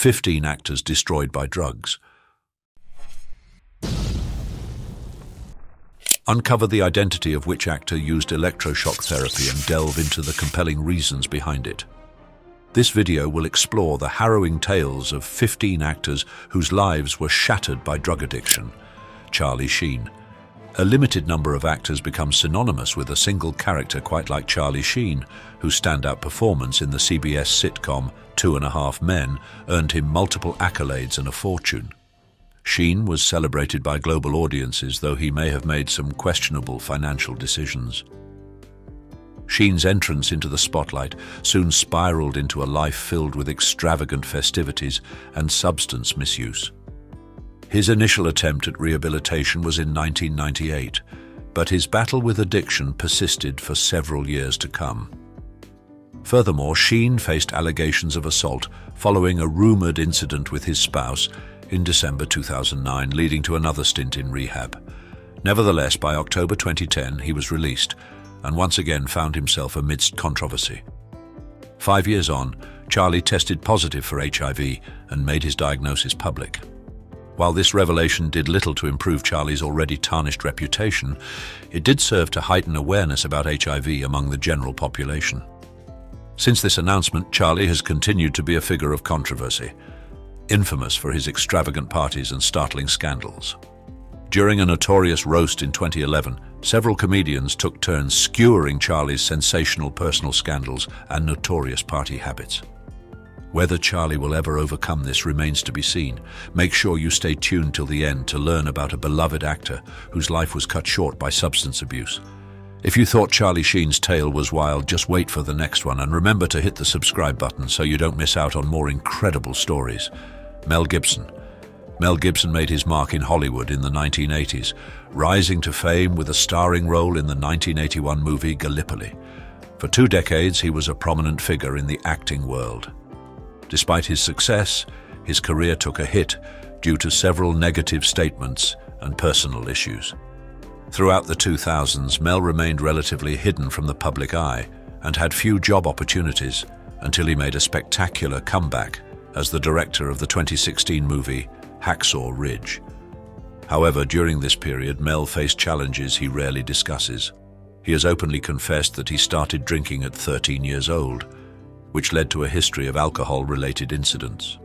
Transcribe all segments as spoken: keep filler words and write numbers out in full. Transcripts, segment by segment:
fifteen actors destroyed by drugs. Uncover the identity of which actor used electroshock therapy and delve into the compelling reasons behind it. This video will explore the harrowing tales of fifteen actors whose lives were shattered by drug addiction. Charlie Sheen. A limited number of actors become synonymous with a single character, quite like Charlie Sheen, whose standout performance in the C B S sitcom Two and a Half Men earned him multiple accolades and a fortune. Sheen was celebrated by global audiences, though he may have made some questionable financial decisions. Sheen's entrance into the spotlight soon spiraled into a life filled with extravagant festivities and substance misuse. His initial attempt at rehabilitation was in nineteen ninety-eight, but his battle with addiction persisted for several years to come. Furthermore, Sheen faced allegations of assault following a rumored incident with his spouse in December two thousand nine, leading to another stint in rehab. Nevertheless, by October twenty ten, he was released, and once again found himself amidst controversy. Five years on, Charlie tested positive for H I V and made his diagnosis public. While this revelation did little to improve Charlie's already tarnished reputation, it did serve to heighten awareness about H I V among the general population. Since this announcement, Charlie has continued to be a figure of controversy, infamous for his extravagant parties and startling scandals. During a notorious roast in twenty eleven, several comedians took turns skewering Charlie's sensational personal scandals and notorious party habits. Whether Charlie will ever overcome this remains to be seen. Make sure you stay tuned till the end to learn about a beloved actor whose life was cut short by substance abuse. If you thought Charlie Sheen's tale was wild, just wait for the next one, and remember to hit the subscribe button so you don't miss out on more incredible stories. Mel Gibson. Mel Gibson made his mark in Hollywood in the nineteen eighties, rising to fame with a starring role in the nineteen eighty-one movie Gallipoli. For two decades, he was a prominent figure in the acting world. Despite his success, his career took a hit due to several negative statements and personal issues. Throughout the two thousands, Mel remained relatively hidden from the public eye and had few job opportunities until he made a spectacular comeback as the director of the twenty sixteen movie Hacksaw Ridge. However, during this period, Mel faced challenges he rarely discusses. He has openly confessed that he started drinking at thirteen years old, which led to a history of alcohol-related incidents.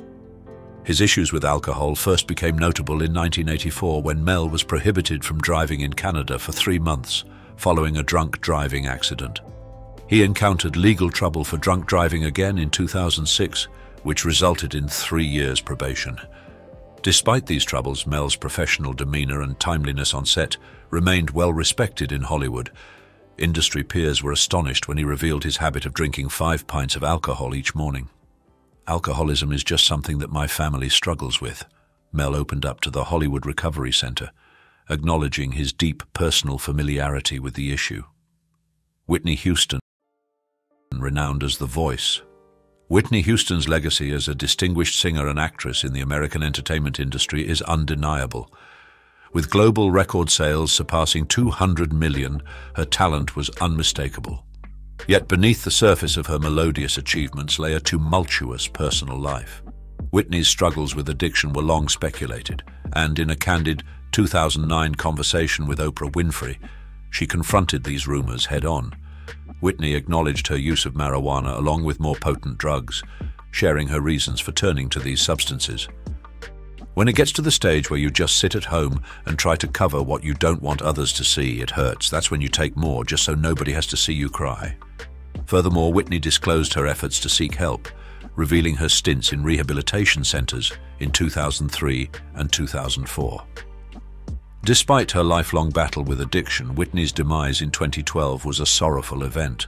His issues with alcohol first became notable in nineteen eighty-four when Mel was prohibited from driving in Canada for three months following a drunk driving accident. He encountered legal trouble for drunk driving again in two thousand six, which resulted in three years probation. Despite these troubles, Mel's professional demeanor and timeliness on set remained well respected in Hollywood. Industry peers were astonished when he revealed his habit of drinking five pints of alcohol each morning. Alcoholism is just something that my family struggles with. Mel opened up to the Hollywood Recovery Center, acknowledging his deep personal familiarity with the issue. Whitney Houston, renowned as the Voice. Whitney Houston's legacy as a distinguished singer and actress in the American entertainment industry is undeniable. With global record sales surpassing two hundred million, her talent was unmistakable. Yet beneath the surface of her melodious achievements lay a tumultuous personal life. Whitney's struggles with addiction were long speculated, and in a candid two thousand nine conversation with Oprah Winfrey, she confronted these rumors head-on. Whitney acknowledged her use of marijuana along with more potent drugs, sharing her reasons for turning to these substances. When it gets to the stage where you just sit at home and try to cover what you don't want others to see, it hurts. That's when you take more, just so nobody has to see you cry. Furthermore, Whitney disclosed her efforts to seek help, revealing her stints in rehabilitation centers in two thousand three and two thousand four. Despite her lifelong battle with addiction, Whitney's demise in twenty twelve was a sorrowful event.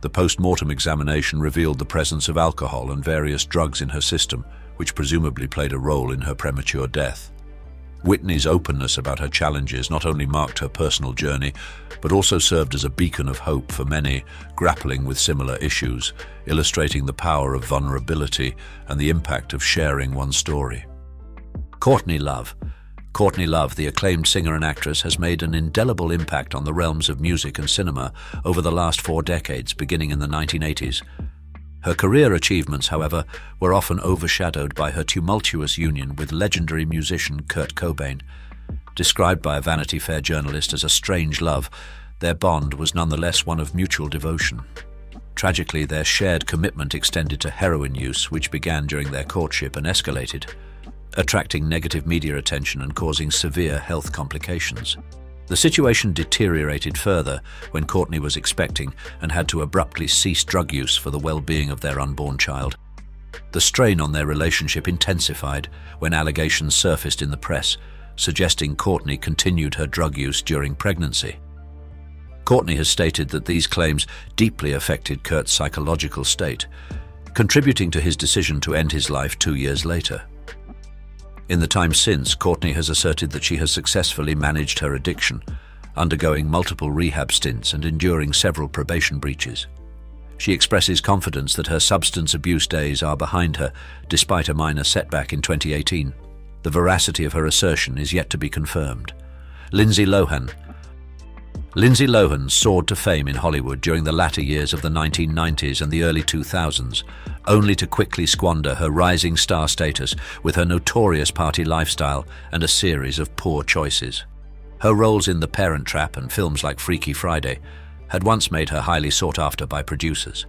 The post-mortem examination revealed the presence of alcohol and various drugs in her system, which presumably played a role in her premature death. Whitney's openness about her challenges not only marked her personal journey, but also served as a beacon of hope for many grappling with similar issues, illustrating the power of vulnerability and the impact of sharing one's story. Courtney Love. Courtney Love, the acclaimed singer and actress, has made an indelible impact on the realms of music and cinema over the last four decades, beginning in the nineteen eighties. Her career achievements, however, were often overshadowed by her tumultuous union with legendary musician Kurt Cobain. Described by a Vanity Fair journalist as a strange love, their bond was nonetheless one of mutual devotion. Tragically, their shared commitment extended to heroin use, which began during their courtship and escalated, attracting negative media attention and causing severe health complications. The situation deteriorated further when Courtney was expecting and had to abruptly cease drug use for the well-being of their unborn child. The strain on their relationship intensified when allegations surfaced in the press, suggesting Courtney continued her drug use during pregnancy. Courtney has stated that these claims deeply affected Kurt's psychological state, contributing to his decision to end his life two years later. In the time since, Courtney has asserted that she has successfully managed her addiction, undergoing multiple rehab stints and enduring several probation breaches. She expresses confidence that her substance abuse days are behind her, despite a minor setback in twenty eighteen. The veracity of her assertion is yet to be confirmed. Lindsay Lohan. Lindsay Lohan soared to fame in Hollywood during the latter years of the nineteen nineties and the early two thousands, only to quickly squander her rising star status with her notorious party lifestyle and a series of poor choices. Her roles in The Parent Trap and films like Freaky Friday had once made her highly sought after by producers.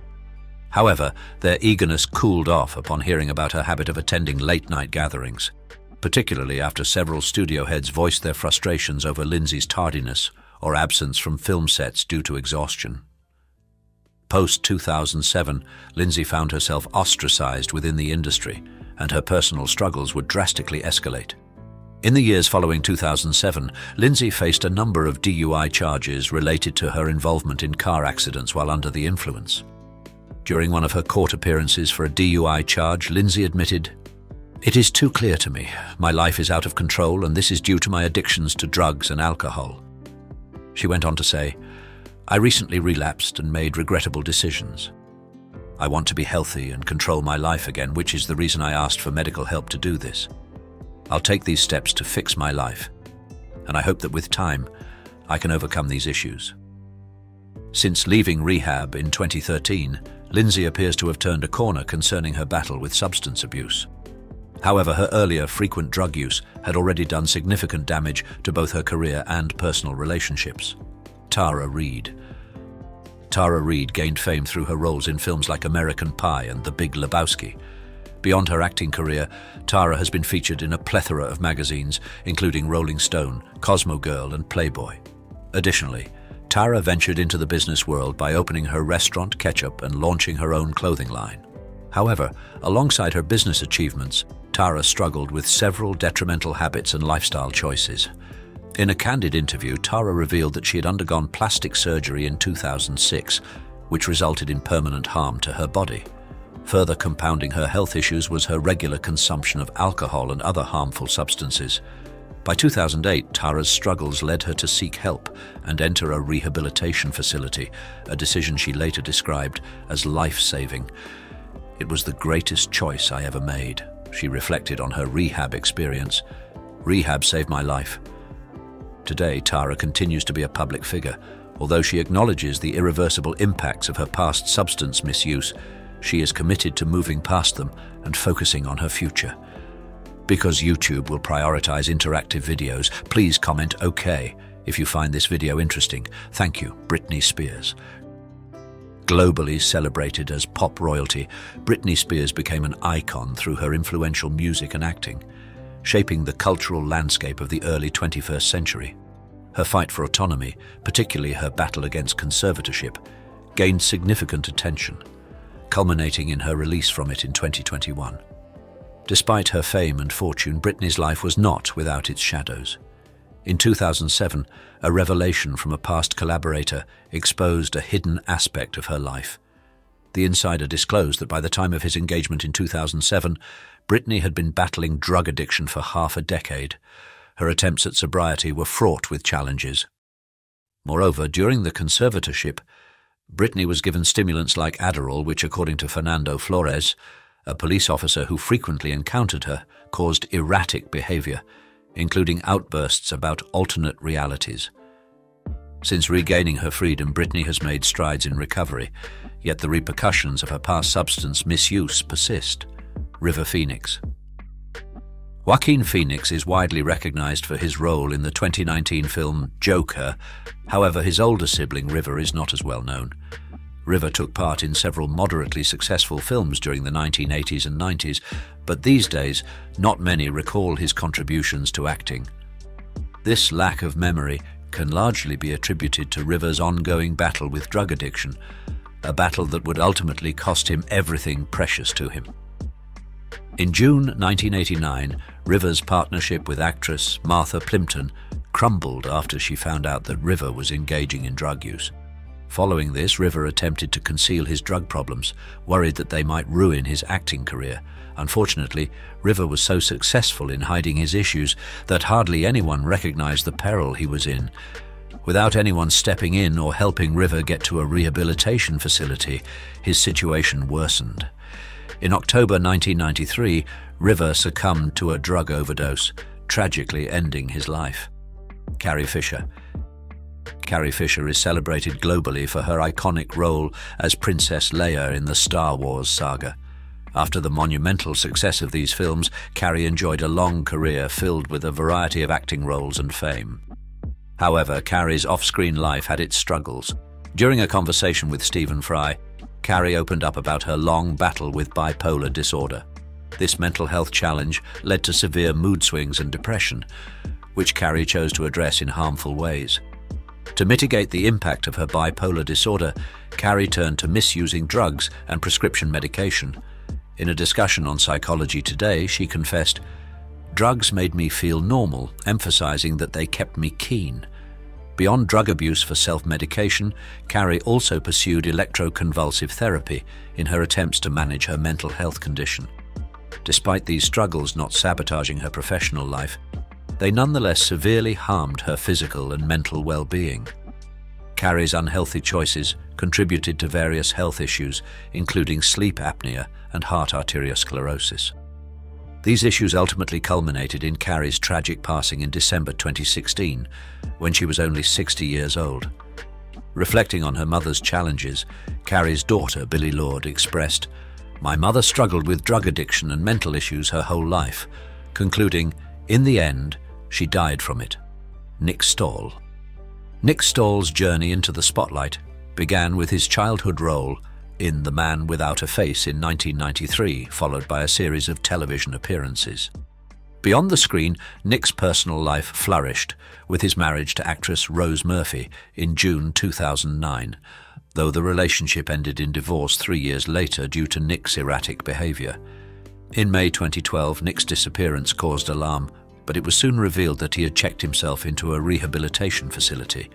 However, their eagerness cooled off upon hearing about her habit of attending late-night gatherings, particularly after several studio heads voiced their frustrations over Lindsay's tardiness or absence from film sets due to exhaustion. Post two thousand seven, Lindsay found herself ostracized within the industry, and her personal struggles would drastically escalate. In the years following two thousand seven, Lindsay faced a number of D U I charges related to her involvement in car accidents while under the influence. During one of her court appearances for a D U I charge, Lindsay admitted, "It is too clear to me. My life is out of control, and this is due to my addictions to drugs and alcohol." She went on to say, "I recently relapsed and made regrettable decisions. I want to be healthy and control my life again, which is the reason I asked for medical help to do this. I'll take these steps to fix my life, and I hope that with time, I can overcome these issues." Since leaving rehab in twenty thirteen, Lindsay appears to have turned a corner concerning her battle with substance abuse. However, her earlier frequent drug use had already done significant damage to both her career and personal relationships. Tara Reid. Tara Reid gained fame through her roles in films like American Pie and The Big Lebowski. Beyond her acting career, Tara has been featured in a plethora of magazines, including Rolling Stone, Cosmo Girl, and Playboy. Additionally, Tara ventured into the business world by opening her restaurant Ketchup and launching her own clothing line. However, alongside her business achievements, Tara struggled with several detrimental habits and lifestyle choices. In a candid interview, Tara revealed that she had undergone plastic surgery in two thousand six, which resulted in permanent harm to her body. Further compounding her health issues was her regular consumption of alcohol and other harmful substances. By two thousand eight, Tara's struggles led her to seek help and enter a rehabilitation facility, a decision she later described as life-saving. "It was the greatest choice I ever made," she reflected on her rehab experience. "Rehab saved my life." Today, Tara continues to be a public figure. Although she acknowledges the irreversible impacts of her past substance misuse, she is committed to moving past them and focusing on her future. Because YouTube will prioritize interactive videos, please comment "OK" if you find this video interesting. Thank you, Britney Spears. Globally celebrated as pop royalty, Britney Spears became an icon through her influential music and acting, shaping the cultural landscape of the early twenty-first century. Her fight for autonomy, particularly her battle against conservatorship, gained significant attention, culminating in her release from it in twenty twenty-one. Despite her fame and fortune, Britney's life was not without its shadows. In two thousand seven, a revelation from a past collaborator exposed a hidden aspect of her life. The insider disclosed that by the time of his engagement in two thousand seven, Britney had been battling drug addiction for half a decade. Her attempts at sobriety were fraught with challenges. Moreover, during the conservatorship, Britney was given stimulants like Adderall, which, according to Fernando Flores, a police officer who frequently encountered her, caused erratic behavior, including outbursts about alternate realities. Since regaining her freedom, Britney has made strides in recovery, yet the repercussions of her past substance misuse persist. River Phoenix. Joaquin Phoenix is widely recognized for his role in the twenty nineteen film Joker, however his older sibling River is not as well known. River took part in several moderately successful films during the nineteen eighties and nineties, but these days not many recall his contributions to acting. This lack of memory can largely be attributed to River's ongoing battle with drug addiction, a battle that would ultimately cost him everything precious to him. In June nineteen eighty-nine, River's partnership with actress Martha Plimpton crumbled after she found out that River was engaging in drug use. Following this, River attempted to conceal his drug problems, worried that they might ruin his acting career. Unfortunately, River was so successful in hiding his issues that hardly anyone recognized the peril he was in. Without anyone stepping in or helping River get to a rehabilitation facility, his situation worsened. In October nineteen ninety-three, River succumbed to a drug overdose, tragically ending his life. Carrie Fisher. Carrie Fisher is celebrated globally for her iconic role as Princess Leia in the Star Wars saga. After the monumental success of these films, Carrie enjoyed a long career filled with a variety of acting roles and fame. However, Carrie's off-screen life had its struggles. During a conversation with Stephen Fry, Carrie opened up about her long battle with bipolar disorder. This mental health challenge led to severe mood swings and depression, which Carrie chose to address in harmful ways. To mitigate the impact of her bipolar disorder, Carrie turned to misusing drugs and prescription medication. In a discussion on Psychology Today, she confessed, "Drugs made me feel normal, emphasizing that they kept me keen." Beyond drug abuse for self-medication, Carrie also pursued electroconvulsive therapy in her attempts to manage her mental health condition. Despite these struggles not sabotaging her professional life, they nonetheless severely harmed her physical and mental well-being. Carrie's unhealthy choices contributed to various health issues, including sleep apnea and heart arteriosclerosis. These issues ultimately culminated in Carrie's tragic passing in December twenty sixteen, when she was only sixty years old. Reflecting on her mother's challenges, Carrie's daughter, Billy Lord, expressed, "My mother struggled with drug addiction and mental issues her whole life," concluding, "In the end, she died from it." Nick Stahl. Nick Stahl's journey into the spotlight began with his childhood role in The Man Without a Face in nineteen ninety-three, followed by a series of television appearances. Beyond the screen, Nick's personal life flourished with his marriage to actress Rose Murphy in June two thousand nine, though the relationship ended in divorce three years later due to Nick's erratic behavior. In May twenty twelve, Nick's disappearance caused alarm, but it was soon revealed that he had checked himself into a rehabilitation facility.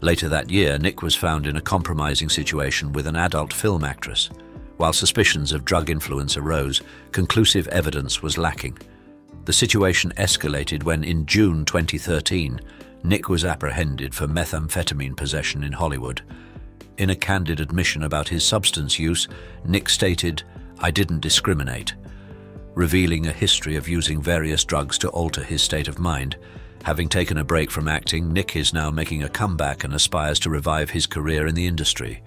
Later that year, Nick was found in a compromising situation with an adult film actress. While suspicions of drug influence arose, conclusive evidence was lacking. The situation escalated when, in June twenty thirteen, Nick was apprehended for methamphetamine possession in Hollywood. In a candid admission about his substance use, Nick stated, "I didn't discriminate," revealing a history of using various drugs to alter his state of mind. Having taken a break from acting, Nick is now making a comeback and aspires to revive his career in the industry.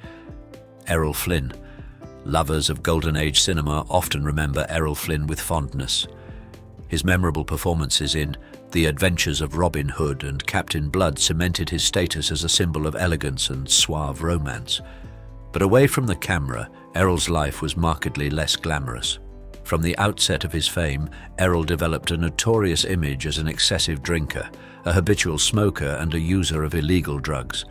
Errol Flynn. Lovers of Golden Age cinema often remember Errol Flynn with fondness. His memorable performances in The Adventures of Robin Hood and Captain Blood cemented his status as a symbol of elegance and suave romance. But away from the camera, Errol's life was markedly less glamorous. From the outset of his fame, Errol developed a notorious image as an excessive drinker, a habitual smoker and a user of illegal drugs.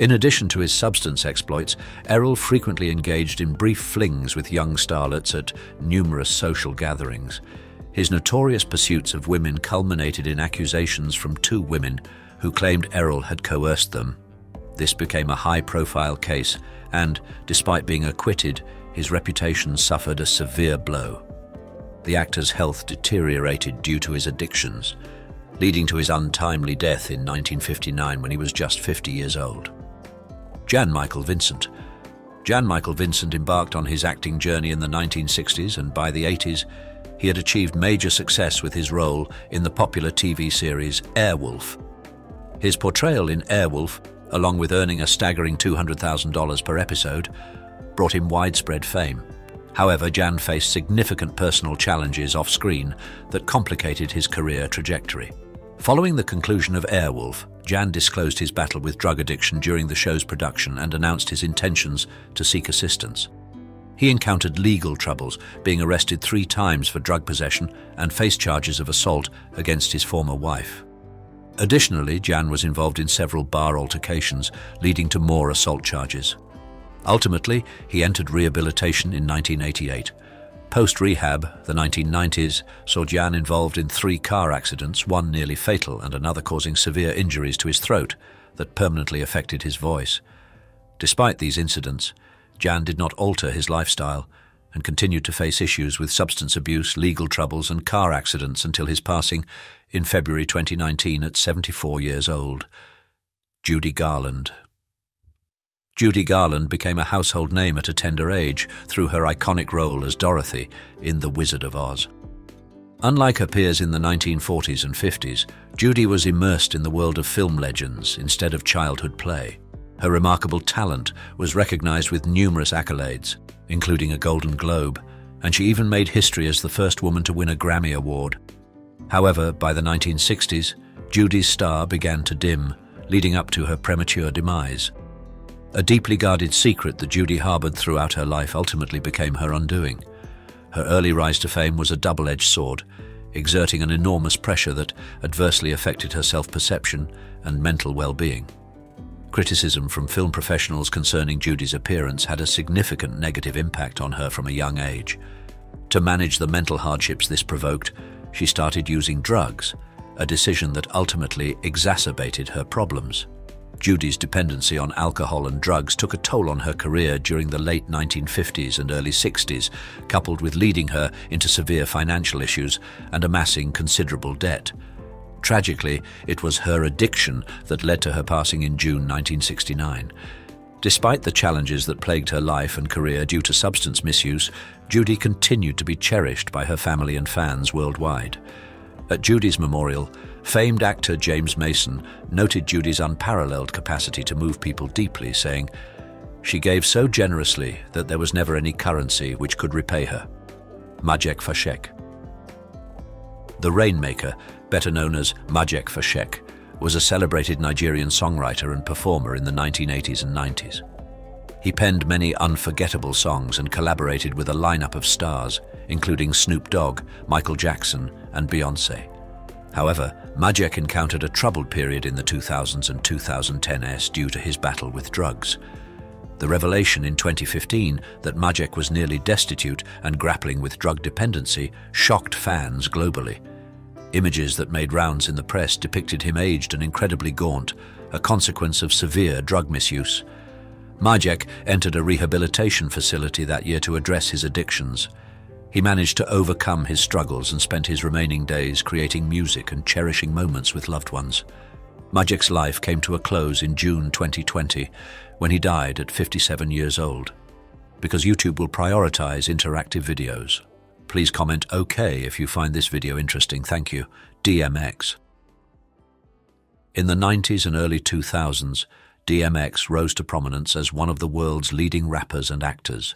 In addition to his substance exploits, Errol frequently engaged in brief flings with young starlets at numerous social gatherings. His notorious pursuits of women culminated in accusations from two women who claimed Errol had coerced them. This became a high-profile case, and, despite being acquitted, his reputation suffered a severe blow. The actor's health deteriorated due to his addictions, leading to his untimely death in nineteen fifty-nine when he was just fifty years old. Jan Michael Vincent. Jan Michael Vincent embarked on his acting journey in the nineteen sixties, and by the eighties, he had achieved major success with his role in the popular T V series Airwolf. His portrayal in Airwolf, along with earning a staggering two hundred thousand dollars per episode, brought him widespread fame. However, Jan faced significant personal challenges off-screen that complicated his career trajectory. Following the conclusion of Airwolf, Jan disclosed his battle with drug addiction during the show's production and announced his intentions to seek assistance. He encountered legal troubles, being arrested three times for drug possession and faced charges of assault against his former wife. Additionally, Jan was involved in several bar altercations, leading to more assault charges. Ultimately, he entered rehabilitation in nineteen eighty-eight. Post-rehab, the nineteen nineties saw Jan involved in three car accidents, one nearly fatal and another causing severe injuries to his throat that permanently affected his voice. Despite these incidents, Jan did not alter his lifestyle and continued to face issues with substance abuse, legal troubles and car accidents until his passing in February twenty nineteen at seventy-four years old. Judy Garland. Judy Garland became a household name at a tender age through her iconic role as Dorothy in The Wizard of Oz. Unlike her peers in the nineteen forties and fifties, Judy was immersed in the world of film legends instead of childhood play. Her remarkable talent was recognized with numerous accolades, including a Golden Globe, and she even made history as the first woman to win a Grammy Award. However, by the nineteen sixties, Judy's star began to dim, leading up to her premature demise. A deeply guarded secret that Judy harbored throughout her life ultimately became her undoing. Her early rise to fame was a double-edged sword, exerting an enormous pressure that adversely affected her self-perception and mental well-being. Criticism from film professionals concerning Judy's appearance had a significant negative impact on her from a young age. To manage the mental hardships this provoked, she started using drugs, a decision that ultimately exacerbated her problems. Judy's dependency on alcohol and drugs took a toll on her career during the late nineteen fifties and early sixties, coupled with leading her into severe financial issues and amassing considerable debt. Tragically, it was her addiction that led to her passing in June nineteen sixty-nine. Despite the challenges that plagued her life and career due to substance misuse, Judy continued to be cherished by her family and fans worldwide. At Judy's memorial, famed actor James Mason noted Judy's unparalleled capacity to move people deeply, saying, "She gave so generously that there was never any currency which could repay her." Majek Fashek. The Rainmaker, better known as Majek Fashek, was a celebrated Nigerian songwriter and performer in the nineteen eighties and nineties. He penned many unforgettable songs and collaborated with a lineup of stars, including Snoop Dogg, Michael Jackson, and Beyoncé. However, Majek encountered a troubled period in the two thousands and twenty tens due to his battle with drugs. The revelation in twenty fifteen that Majek was nearly destitute and grappling with drug dependency shocked fans globally. Images that made rounds in the press depicted him aged and incredibly gaunt, a consequence of severe drug misuse. Majek entered a rehabilitation facility that year to address his addictions. He managed to overcome his struggles and spent his remaining days creating music and cherishing moments with loved ones. Majek's life came to a close in June twenty twenty, when he died at fifty-seven years old. Because YouTube will prioritize interactive videos, please comment OK if you find this video interesting, thank you. D M X. In the nineties and early two thousands, D M X rose to prominence as one of the world's leading rappers and actors.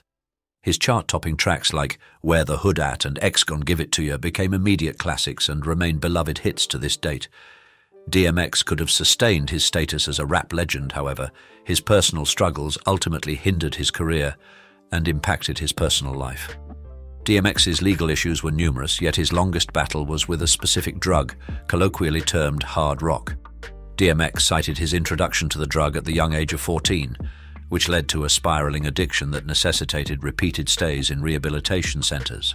His chart-topping tracks like Where the Hood At and X Gon Give It To Ya became immediate classics and remain beloved hits to this date. D M X could have sustained his status as a rap legend, however. His personal struggles ultimately hindered his career and impacted his personal life. D M X's legal issues were numerous, yet his longest battle was with a specific drug, colloquially termed hard rock. D M X cited his introduction to the drug at the young age of fourteen, which led to a spiraling addiction that necessitated repeated stays in rehabilitation centers.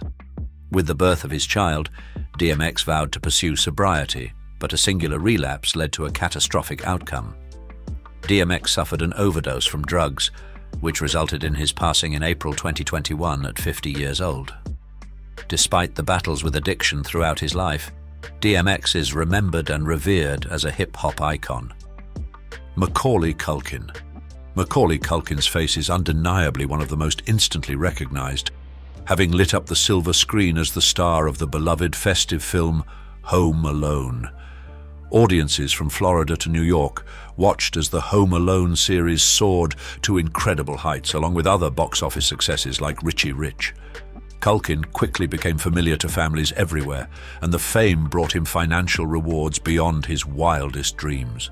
With the birth of his child, D M X vowed to pursue sobriety, but a singular relapse led to a catastrophic outcome. D M X suffered an overdose from drugs, which resulted in his passing in April twenty twenty-one at fifty years old. Despite the battles with addiction throughout his life, D M X is remembered and revered as a hip-hop icon. Macaulay Culkin. Macaulay Culkin's face is undeniably one of the most instantly recognized, having lit up the silver screen as the star of the beloved festive film Home Alone. Audiences from Florida to New York watched as the Home Alone series soared to incredible heights, along with other box office successes like Richie Rich. Culkin quickly became familiar to families everywhere, and the fame brought him financial rewards beyond his wildest dreams.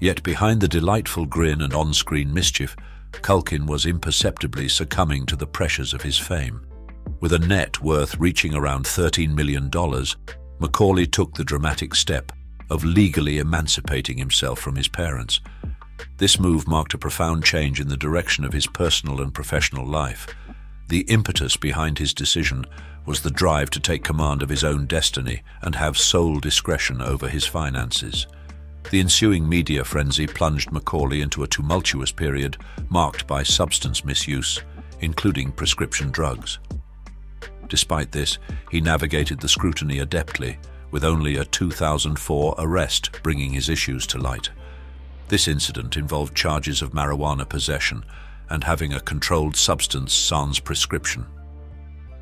Yet behind the delightful grin and on-screen mischief, Culkin was imperceptibly succumbing to the pressures of his fame. With a net worth reaching around thirteen million dollars, Macaulay took the dramatic step of legally emancipating himself from his parents. This move marked a profound change in the direction of his personal and professional life. The impetus behind his decision was the drive to take command of his own destiny and have sole discretion over his finances. The ensuing media frenzy plunged Macaulay into a tumultuous period marked by substance misuse, including prescription drugs. Despite this, he navigated the scrutiny adeptly, with only a two thousand four arrest bringing his issues to light. This incident involved charges of marijuana possession and having a controlled substance sans prescription.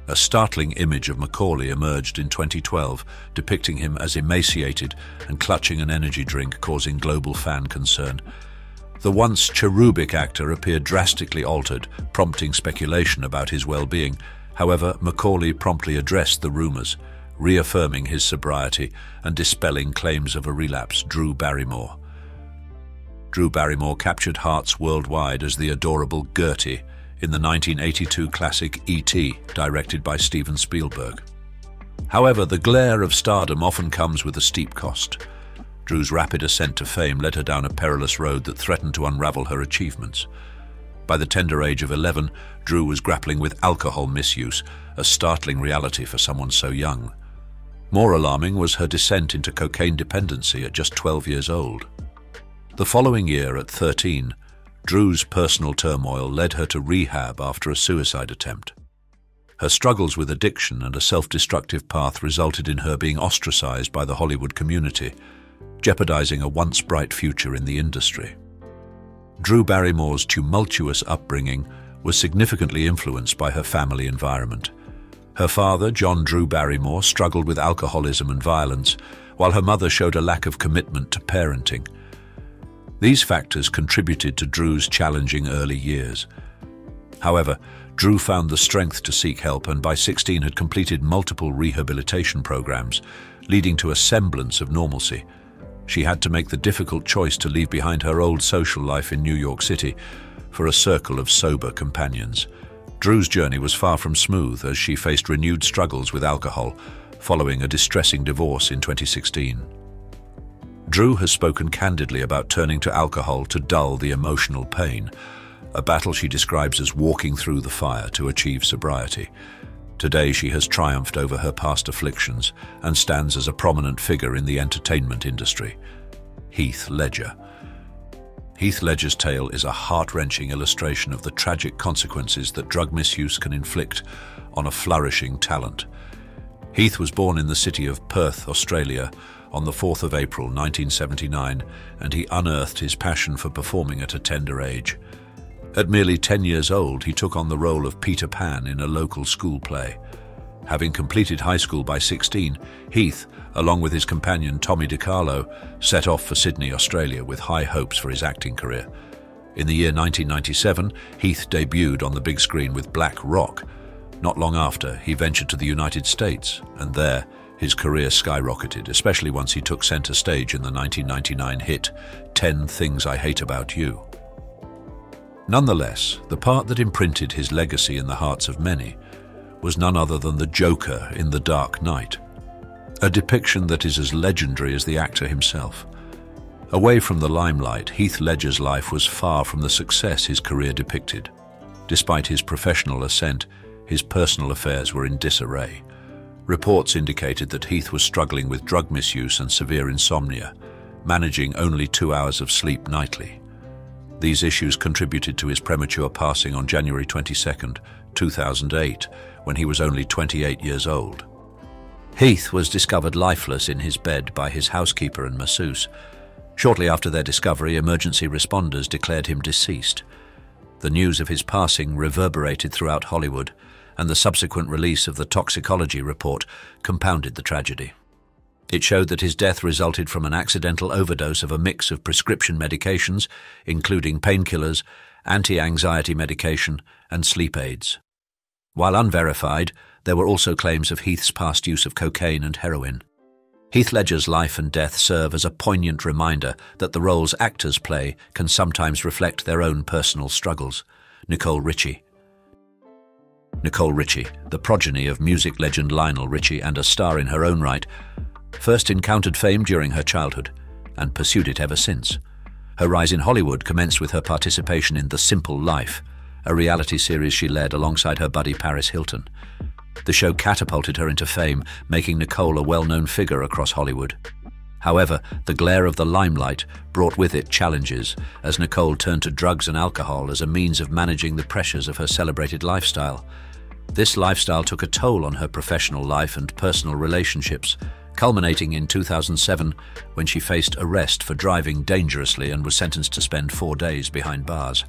A startling image of Macaulay emerged in twenty twelve, depicting him as emaciated and clutching an energy drink, causing global fan concern. The once cherubic actor appeared drastically altered, prompting speculation about his well-being. However, Macaulay promptly addressed the rumors, reaffirming his sobriety and dispelling claims of a relapse. Drew Barrymore. Drew Barrymore captured hearts worldwide as the adorable Gertie in the nineteen eighty-two classic E T, directed by Steven Spielberg. However, the glare of stardom often comes with a steep cost. Drew's rapid ascent to fame led her down a perilous road that threatened to unravel her achievements. By the tender age of eleven, Drew was grappling with alcohol misuse, a startling reality for someone so young. More alarming was her descent into cocaine dependency at just twelve years old. The following year, at thirteen, Drew's personal turmoil led her to rehab after a suicide attempt. Her struggles with addiction and a self-destructive path resulted in her being ostracized by the Hollywood community, jeopardizing a once bright future in the industry. Drew Barrymore's tumultuous upbringing was significantly influenced by her family environment. Her father, John Drew Barrymore, struggled with alcoholism and violence, while her mother showed a lack of commitment to parenting. These factors contributed to Drew's challenging early years. However, Drew found the strength to seek help and by sixteen had completed multiple rehabilitation programs, leading to a semblance of normalcy. She had to make the difficult choice to leave behind her old social life in New York City for a circle of sober companions. Drew's journey was far from smooth as she faced renewed struggles with alcohol following a distressing divorce in twenty sixteen. Drew has spoken candidly about turning to alcohol to dull the emotional pain, a battle she describes as walking through the fire to achieve sobriety. Today she has triumphed over her past afflictions and stands as a prominent figure in the entertainment industry. Heath Ledger. Heath Ledger's tale is a heart-wrenching illustration of the tragic consequences that drug misuse can inflict on a flourishing talent. Heath was born in the city of Perth, Australia, on the fourth of April nineteen seventy-nine, and he unearthed his passion for performing at a tender age. At merely ten years old, he took on the role of Peter Pan in a local school play. Having completed high school by sixteen, Heath, along with his companion Tommy DiCarlo, set off for Sydney, Australia with high hopes for his acting career. In the year nineteen ninety-seven, Heath debuted on the big screen with Black Rock. Not long after, he ventured to the United States, and there, his career skyrocketed, especially once he took center stage in the nineteen ninety-nine hit, ten Things I Hate About You. Nonetheless, the part that imprinted his legacy in the hearts of many was none other than the Joker in The Dark Knight, a depiction that is as legendary as the actor himself. Away from the limelight, Heath Ledger's life was far from the success his career depicted. Despite his professional ascent, his personal affairs were in disarray. Reports indicated that Heath was struggling with drug misuse and severe insomnia, managing only two hours of sleep nightly. These issues contributed to his premature passing on January twenty-second, two thousand eight, when he was only twenty-eight years old. Heath was discovered lifeless in his bed by his housekeeper and masseuse. Shortly after their discovery, emergency responders declared him deceased. The news of his passing reverberated throughout Hollywood, and the subsequent release of the toxicology report compounded the tragedy. It showed that his death resulted from an accidental overdose of a mix of prescription medications, including painkillers, anti-anxiety medication, and sleep aids. While unverified, there were also claims of Heath's past use of cocaine and heroin. Heath Ledger's life and death serve as a poignant reminder that the roles actors play can sometimes reflect their own personal struggles. Nicole Richie. Nicole Richie, the progeny of music legend Lionel Richie and a star in her own right, first encountered fame during her childhood and pursued it ever since. Her rise in Hollywood commenced with her participation in The Simple Life, a reality series she led alongside her buddy Paris Hilton. The show catapulted her into fame, making Nicole a well-known figure across Hollywood. However, the glare of the limelight brought with it challenges, as Nicole turned to drugs and alcohol as a means of managing the pressures of her celebrated lifestyle. This lifestyle took a toll on her professional life and personal relationships, culminating in two thousand seven when she faced arrest for driving dangerously and was sentenced to spend four days behind bars.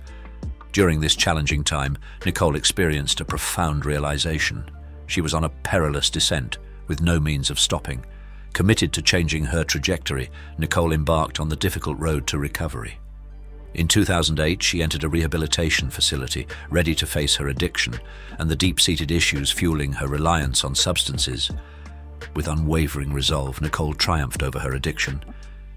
During this challenging time, Nicole experienced a profound realization. She was on a perilous descent, with no means of stopping. Committed to changing her trajectory, Nicole embarked on the difficult road to recovery. In two thousand eight, she entered a rehabilitation facility, ready to face her addiction and the deep-seated issues fueling her reliance on substances. With unwavering resolve, Nicole triumphed over her addiction.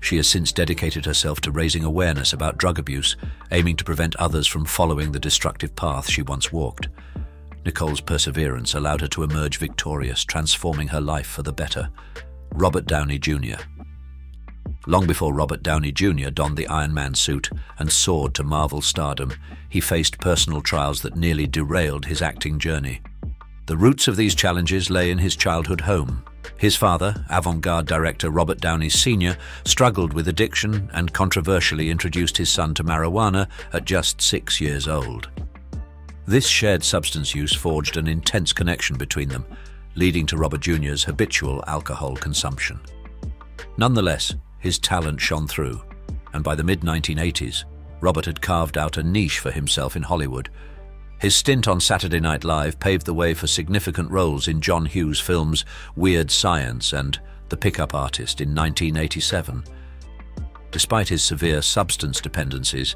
She has since dedicated herself to raising awareness about drug abuse, aiming to prevent others from following the destructive path she once walked. Nicole's perseverance allowed her to emerge victorious, transforming her life for the better. Robert Downey Junior Long before Robert Downey Junior donned the Iron Man suit and soared to Marvel stardom, he faced personal trials that nearly derailed his acting journey. The roots of these challenges lay in his childhood home. His father, avant-garde director Robert Downey Senior, struggled with addiction and controversially introduced his son to marijuana at just six years old. This shared substance use forged an intense connection between them, leading to Robert Junior's habitual alcohol consumption. Nonetheless, his talent shone through, and by the mid nineteen eighties, Robert had carved out a niche for himself in Hollywood. His stint on Saturday Night Live paved the way for significant roles in John Hughes' films Weird Science and The Pickup Artist in nineteen eighty-seven. Despite his severe substance dependencies,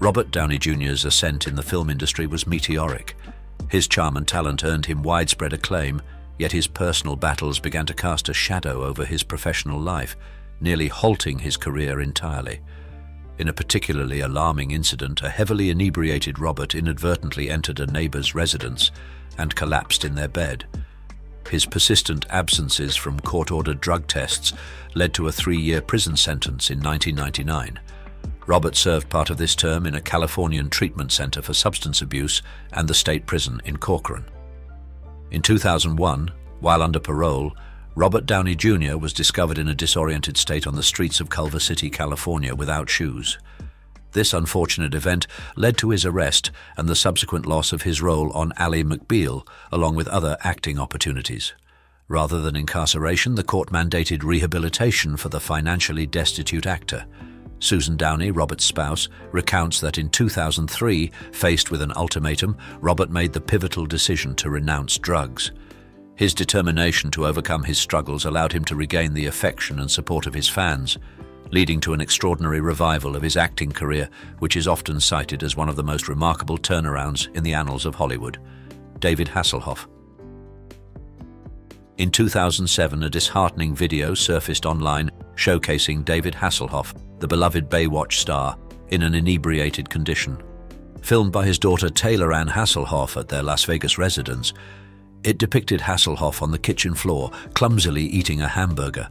Robert Downey Junior's ascent in the film industry was meteoric. His charm and talent earned him widespread acclaim, yet his personal battles began to cast a shadow over his professional life, nearly halting his career entirely. In a particularly alarming incident, a heavily inebriated Robert inadvertently entered a neighbor's residence and collapsed in their bed. His persistent absences from court-ordered drug tests led to a three-year prison sentence in nineteen ninety-nine. Robert served part of this term in a Californian treatment center for substance abuse and the state prison in Corcoran. In two thousand one, while under parole, Robert Downey Junior was discovered in a disoriented state on the streets of Culver City, California, without shoes. This unfortunate event led to his arrest and the subsequent loss of his role on Ally McBeal, along with other acting opportunities. Rather than incarceration, the court mandated rehabilitation for the financially destitute actor. Susan Downey, Robert's spouse, recounts that in two thousand three, faced with an ultimatum, Robert made the pivotal decision to renounce drugs. His determination to overcome his struggles allowed him to regain the affection and support of his fans, leading to an extraordinary revival of his acting career, which is often cited as one of the most remarkable turnarounds in the annals of Hollywood. David Hasselhoff. In two thousand seven, a disheartening video surfaced online showcasing David Hasselhoff, the beloved Baywatch star, in an inebriated condition. Filmed by his daughter Taylor Ann Hasselhoff at their Las Vegas residence, it depicted Hasselhoff on the kitchen floor, clumsily eating a hamburger.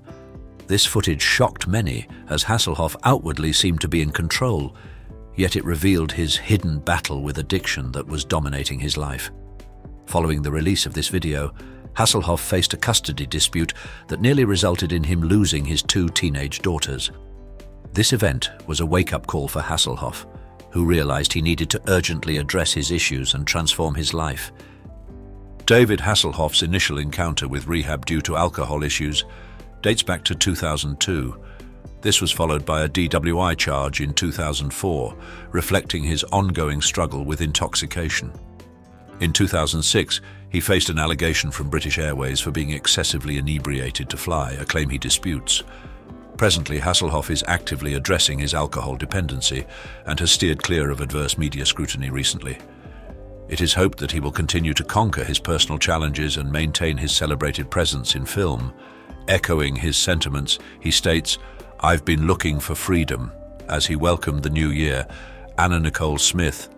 This footage shocked many, as Hasselhoff outwardly seemed to be in control, yet it revealed his hidden battle with addiction that was dominating his life. Following the release of this video, Hasselhoff faced a custody dispute that nearly resulted in him losing his two teenage daughters. This event was a wake-up call for Hasselhoff, who realized he needed to urgently address his issues and transform his life. David Hasselhoff's initial encounter with rehab due to alcohol issues dates back to two thousand two. This was followed by a D W I charge in two thousand four, reflecting his ongoing struggle with intoxication. In two thousand six, He faced an allegation from British Airways for being excessively inebriated to fly, a claim he disputes. Presently, Hasselhoff is actively addressing his alcohol dependency and has steered clear of adverse media scrutiny recently. It is hoped that he will continue to conquer his personal challenges and maintain his celebrated presence in film. Echoing his sentiments, he states, "I've been looking for freedom," as he welcomed the new year, Anna Nicole Smith.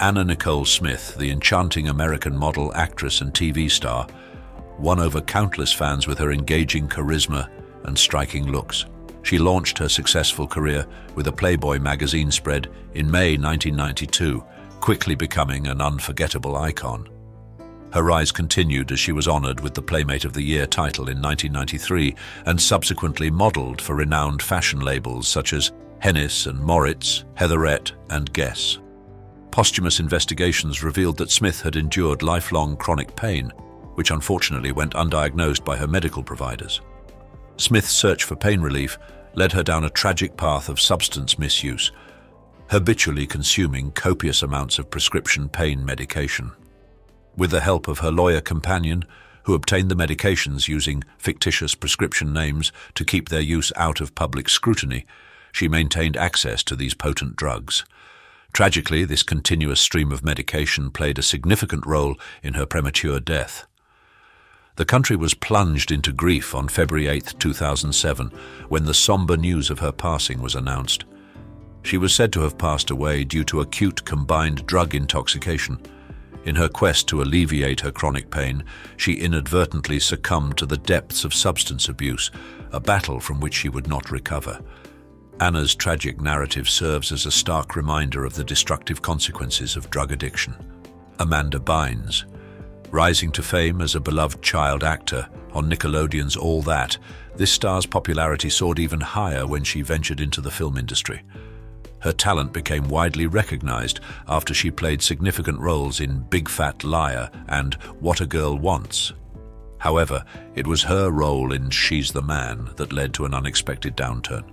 Anna Nicole Smith, the enchanting American model, actress and T V star, won over countless fans with her engaging charisma and striking looks. She launched her successful career with a Playboy magazine spread in May nineteen ninety-two, quickly becoming an unforgettable icon. Her rise continued as she was honored with the Playmate of the Year title in nineteen ninety-three and subsequently modeled for renowned fashion labels such as Hennes and Moritz, Heatherette and Guess. Posthumous investigations revealed that Smith had endured lifelong chronic pain, which unfortunately went undiagnosed by her medical providers. Smith's search for pain relief led her down a tragic path of substance misuse, habitually consuming copious amounts of prescription pain medication. With the help of her lawyer companion, who obtained the medications using fictitious prescription names to keep their use out of public scrutiny, she maintained access to these potent drugs. Tragically, this continuous stream of medication played a significant role in her premature death. The country was plunged into grief on February eighth two thousand seven, when the somber news of her passing was announced. She was said to have passed away due to acute combined drug intoxication. In her quest to alleviate her chronic pain, she inadvertently succumbed to the depths of substance abuse, a battle from which she would not recover. Anna's tragic narrative serves as a stark reminder of the destructive consequences of drug addiction. Amanda Bynes, rising to fame as a beloved child actor on Nickelodeon's All That, this star's popularity soared even higher when she ventured into the film industry. Her talent became widely recognized after she played significant roles in Big Fat Liar and What a Girl Wants. However, it was her role in She's the Man that led to an unexpected downturn.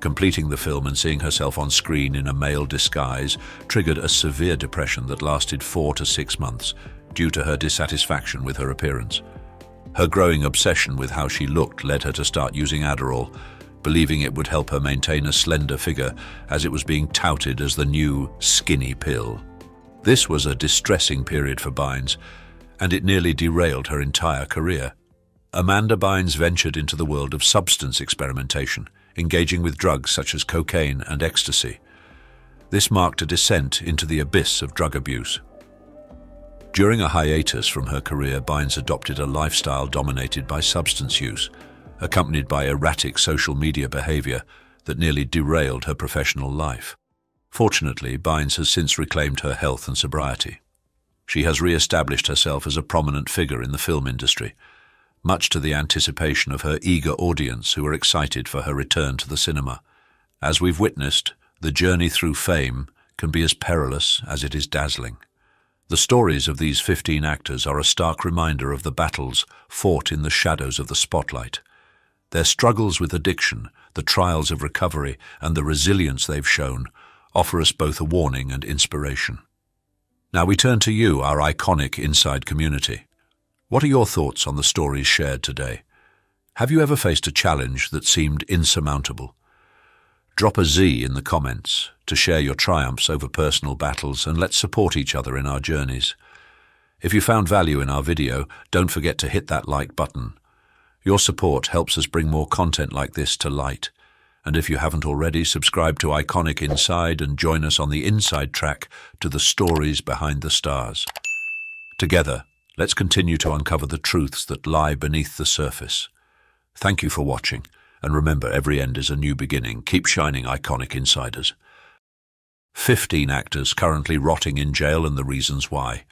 Completing the film and seeing herself on screen in a male disguise triggered a severe depression that lasted four to six months due to her dissatisfaction with her appearance. Her growing obsession with how she looked led her to start using Adderall, believing it would help her maintain a slender figure as it was being touted as the new skinny pill. This was a distressing period for Bynes, and it nearly derailed her entire career. Amanda Bynes ventured into the world of substance experimentation, engaging with drugs such as cocaine and ecstasy. This marked a descent into the abyss of drug abuse. During a hiatus from her career, Bynes adopted a lifestyle dominated by substance use, accompanied by erratic social media behavior that nearly derailed her professional life. Fortunately, Bynes has since reclaimed her health and sobriety. She has re-established herself as a prominent figure in the film industry, much to the anticipation of her eager audience who are excited for her return to the cinema. As we've witnessed, the journey through fame can be as perilous as it is dazzling. The stories of these fifteen actors are a stark reminder of the battles fought in the shadows of the spotlight. Their struggles with addiction, the trials of recovery, and the resilience they've shown offer us both a warning and inspiration. Now we turn to you, our iconic Inside community. What are your thoughts on the stories shared today? Have you ever faced a challenge that seemed insurmountable? Drop a Z in the comments to share your triumphs over personal battles, and let's support each other in our journeys. If you found value in our video, don't forget to hit that like button. Your support helps us bring more content like this to light. And if you haven't already, subscribe to Iconic Inside and join us on the Inside track to the stories behind the stars. Together, let's continue to uncover the truths that lie beneath the surface. Thank you for watching, and remember, every end is a new beginning. Keep shining, Iconic Insiders. fifteen actors currently rotting in jail and the reasons why.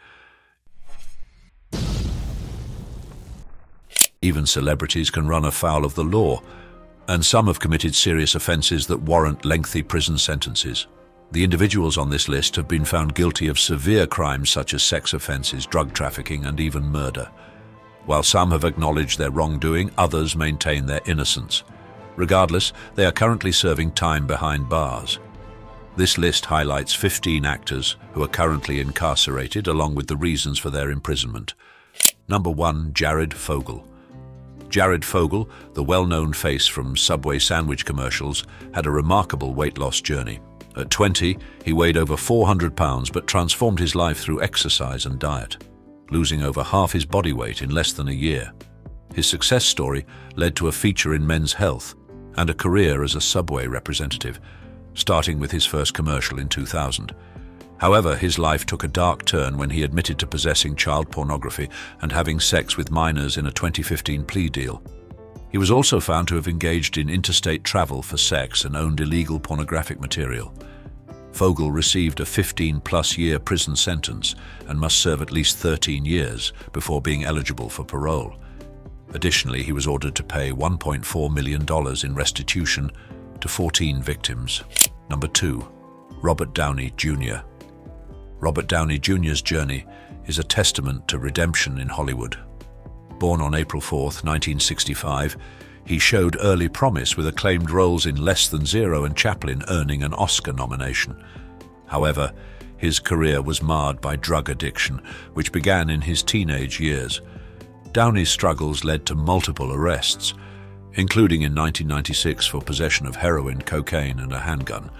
Even celebrities can run afoul of the law, and some have committed serious offenses that warrant lengthy prison sentences. The individuals on this list have been found guilty of severe crimes such as sex offenses, drug trafficking, and even murder. While some have acknowledged their wrongdoing, others maintain their innocence. Regardless, they are currently serving time behind bars. This list highlights fifteen actors who are currently incarcerated, along with the reasons for their imprisonment. Number one, Jared Fogle. Jared Fogle, the well-known face from Subway sandwich commercials, had a remarkable weight loss journey. At twenty, he weighed over four hundred pounds but transformed his life through exercise and diet, losing over half his body weight in less than a year. His success story led to a feature in Men's Health and a career as a Subway representative, starting with his first commercial in two thousand. However, his life took a dark turn when he admitted to possessing child pornography and having sex with minors in a twenty fifteen plea deal. He was also found to have engaged in interstate travel for sex and owned illegal pornographic material. Fogle received a fifteen-plus year prison sentence and must serve at least thirteen years before being eligible for parole. Additionally, he was ordered to pay one point four million dollars in restitution to fourteen victims. Number two, Robert Downey Junior Robert Downey Junior's journey is a testament to redemption in Hollywood. Born on April fourth, nineteen sixty-five, he showed early promise with acclaimed roles in Less Than Zero and Chaplin, earning an Oscar nomination. However, his career was marred by drug addiction, which began in his teenage years. Downey's struggles led to multiple arrests, including in nineteen ninety-six for possession of heroin, cocaine, and a handgun.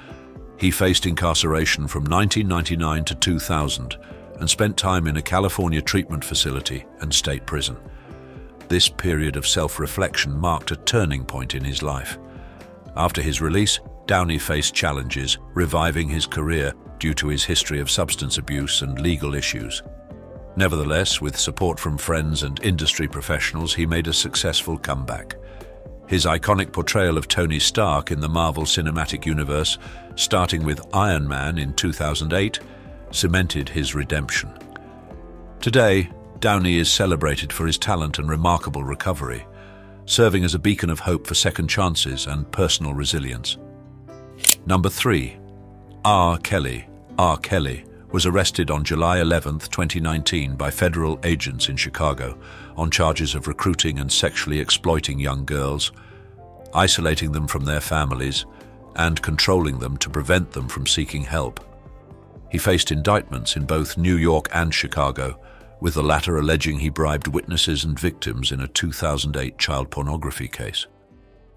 He faced incarceration from nineteen ninety-nine to two thousand and spent time in a California treatment facility and state prison. This period of self-reflection marked a turning point in his life. After his release, Downey faced challenges reviving his career due to his history of substance abuse and legal issues. Nevertheless, with support from friends and industry professionals, he made a successful comeback. His iconic portrayal of Tony Stark in the Marvel Cinematic Universe, starting with Iron Man in two thousand eight, cemented his redemption. Today, Downey is celebrated for his talent and remarkable recovery, serving as a beacon of hope for second chances and personal resilience. Number three, R. Kelly. R. Kelly was arrested on July eleventh, twenty nineteen by federal agents in Chicago on charges of recruiting and sexually exploiting young girls, isolating them from their families, and controlling them to prevent them from seeking help. He faced indictments in both New York and Chicago, with the latter alleging he bribed witnesses and victims in a two thousand eight child pornography case.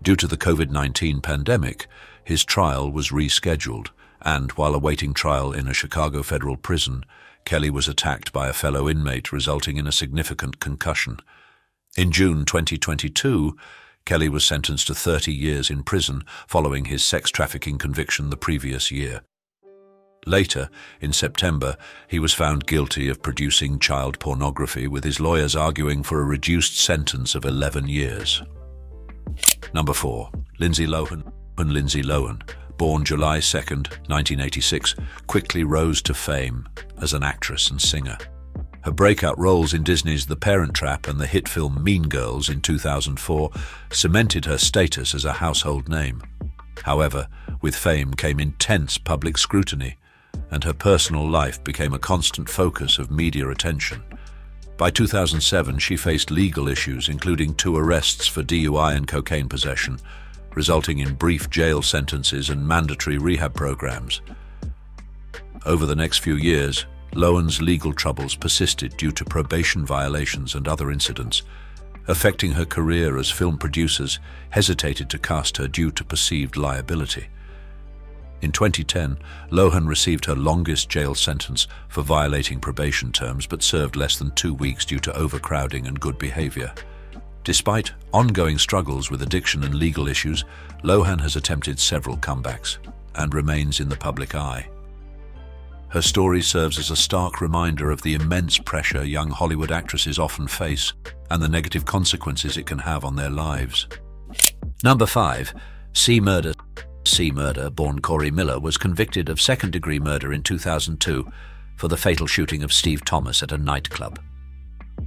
Due to the COVID nineteen pandemic, his trial was rescheduled, and while awaiting trial in a Chicago federal prison, Kelly was attacked by a fellow inmate, resulting in a significant concussion. In June twenty twenty-two, Kelly was sentenced to thirty years in prison following his sex trafficking conviction the previous year. Later, in September, he was found guilty of producing child pornography, with his lawyers arguing for a reduced sentence of eleven years. Number four, Lindsay Lohan. Lindsay Lohan, born July second, nineteen eighty-six, quickly rose to fame as an actress and singer. Her breakout roles in Disney's The Parent Trap and the hit film Mean Girls in two thousand four cemented her status as a household name. However, with fame came intense public scrutiny, and her personal life became a constant focus of media attention. By two thousand seven, she faced legal issues, including two arrests for D U I and cocaine possession, resulting in brief jail sentences and mandatory rehab programs. Over the next few years, Lohan's legal troubles persisted due to probation violations and other incidents, affecting her career as film producers hesitated to cast her due to perceived liability. In twenty ten, Lohan received her longest jail sentence for violating probation terms, but served less than two weeks due to overcrowding and good behavior. Despite ongoing struggles with addiction and legal issues, Lohan has attempted several comebacks and remains in the public eye. Her story serves as a stark reminder of the immense pressure young Hollywood actresses often face and the negative consequences it can have on their lives. Number five, C. Murder. C. Murder, born Corey Miller, was convicted of second-degree murder in two thousand two for the fatal shooting of Steve Thomas at a nightclub.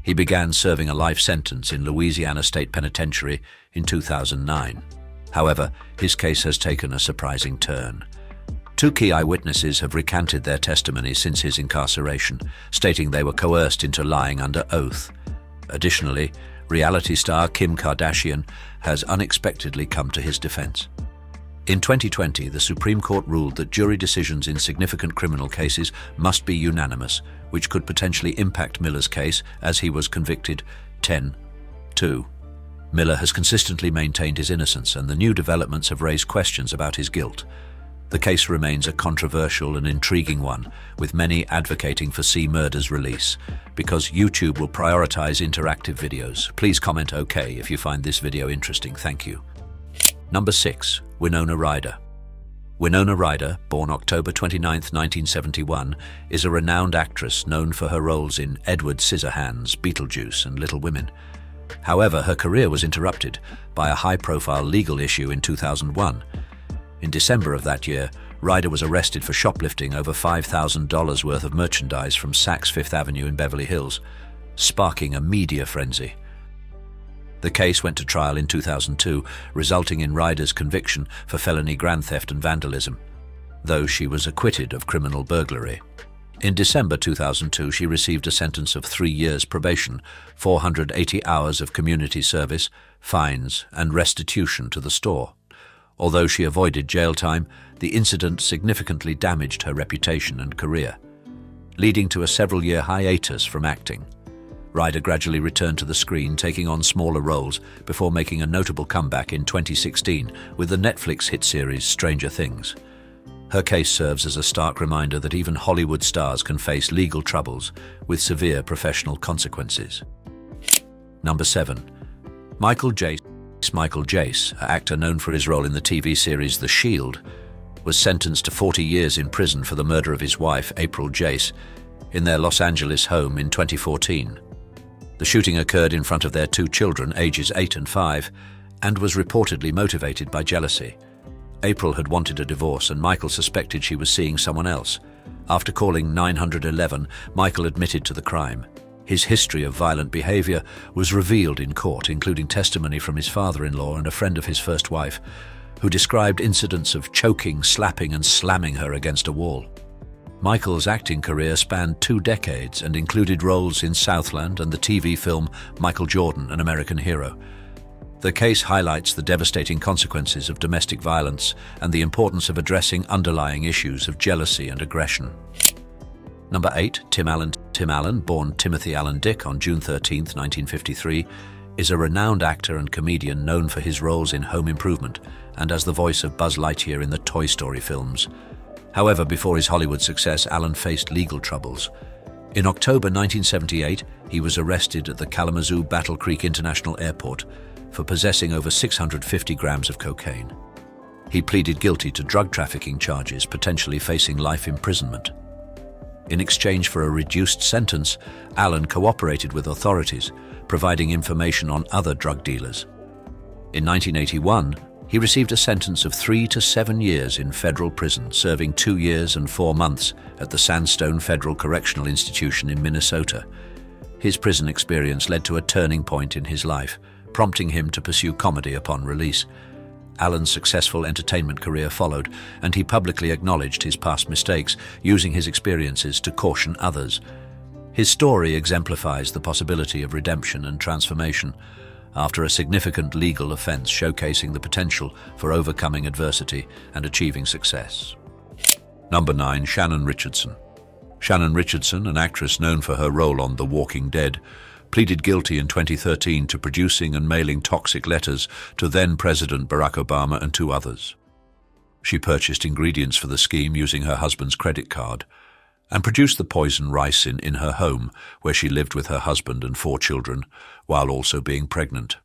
He began serving a life sentence in Louisiana State Penitentiary in two thousand nine. However, his case has taken a surprising turn. Two key eyewitnesses have recanted their testimony since his incarceration, stating they were coerced into lying under oath. Additionally, reality star Kim Kardashian has unexpectedly come to his defense. In twenty twenty, the Supreme Court ruled that jury decisions in significant criminal cases must be unanimous, which could potentially impact Miller's case as he was convicted ten two. Miller has consistently maintained his innocence, and the new developments have raised questions about his guilt. The case remains a controversial and intriguing one, with many advocating for C Murder's release, because YouTube will prioritize interactive videos. Please comment OK if you find this video interesting, thank you. Number six. Winona Ryder. Winona Ryder, born October twenty-ninth, nineteen seventy-one, is a renowned actress known for her roles in Edward Scissorhands, Beetlejuice, and Little Women. However, her career was interrupted by a high-profile legal issue in two thousand one. In December of that year, Ryder was arrested for shoplifting over five thousand dollars worth of merchandise from Saks Fifth Avenue in Beverly Hills, sparking a media frenzy. The case went to trial in two thousand two, resulting in Ryder's conviction for felony grand theft and vandalism, though she was acquitted of criminal burglary. In December two thousand two, she received a sentence of three years probation, four hundred eighty hours of community service, fines, and restitution to the store. Although she avoided jail time, the incident significantly damaged her reputation and career, leading to a several-year hiatus from acting. Ryder gradually returned to the screen, taking on smaller roles before making a notable comeback in twenty sixteen with the Netflix hit series Stranger Things. Her case serves as a stark reminder that even Hollywood stars can face legal troubles with severe professional consequences. Number seven. Michael Jackson. Michael Jace, an actor known for his role in the T V series The Shield, was sentenced to forty years in prison for the murder of his wife, April Jace, in their Los Angeles home in twenty fourteen. The shooting occurred in front of their two children, ages eight and five, and was reportedly motivated by jealousy. April had wanted a divorce, and Michael suspected she was seeing someone else. After calling nine one one, Michael admitted to the crime. His history of violent behavior was revealed in court, including testimony from his father-in-law and a friend of his first wife, who described incidents of choking, slapping, and slamming her against a wall. Michael's acting career spanned two decades and included roles in Southland and the T V film Michael Jordan, An American Hero. The case highlights the devastating consequences of domestic violence and the importance of addressing underlying issues of jealousy and aggression. Number eight. Tim Allen. Tim Allen, born Timothy Allen Dick on June thirteenth, nineteen fifty-three, is a renowned actor and comedian known for his roles in Home Improvement and as the voice of Buzz Lightyear in the Toy Story films. However, before his Hollywood success, Allen faced legal troubles. In October nineteen seventy-eight, he was arrested at the Kalamazoo Battle Creek International Airport for possessing over six hundred fifty grams of cocaine. He pleaded guilty to drug trafficking charges, potentially facing life imprisonment. In exchange for a reduced sentence, Allen cooperated with authorities, providing information on other drug dealers. In nineteen eighty-one, he received a sentence of three to seven years in federal prison, serving two years and four months at the Sandstone Federal Correctional Institution in Minnesota. His prison experience led to a turning point in his life, prompting him to pursue comedy upon release. Allen's successful entertainment career followed, and he publicly acknowledged his past mistakes, using his experiences to caution others. His story exemplifies the possibility of redemption and transformation after a significant legal offense, showcasing the potential for overcoming adversity and achieving success. Number nine. Shannon Richardson. Shannon Richardson, an actress known for her role on The Walking Dead, pleaded guilty in twenty thirteen to producing and mailing toxic letters to then-President Barack Obama and two others. She purchased ingredients for the scheme using her husband's credit card and produced the poison ricin in her home, where she lived with her husband and four children, while also being pregnant.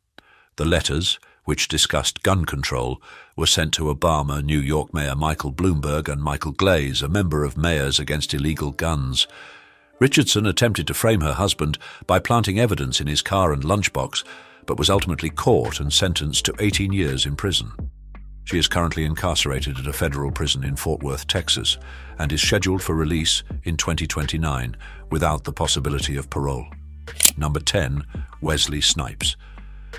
The letters, which discussed gun control, were sent to Obama, New York Mayor Michael Bloomberg, and Michael Glaze, a member of Mayors Against Illegal Guns. Richardson attempted to frame her husband by planting evidence in his car and lunchbox, but was ultimately caught and sentenced to eighteen years in prison. She is currently incarcerated at a federal prison in Fort Worth, Texas, and is scheduled for release in twenty twenty-nine without the possibility of parole. Number ten. Wesley Snipes.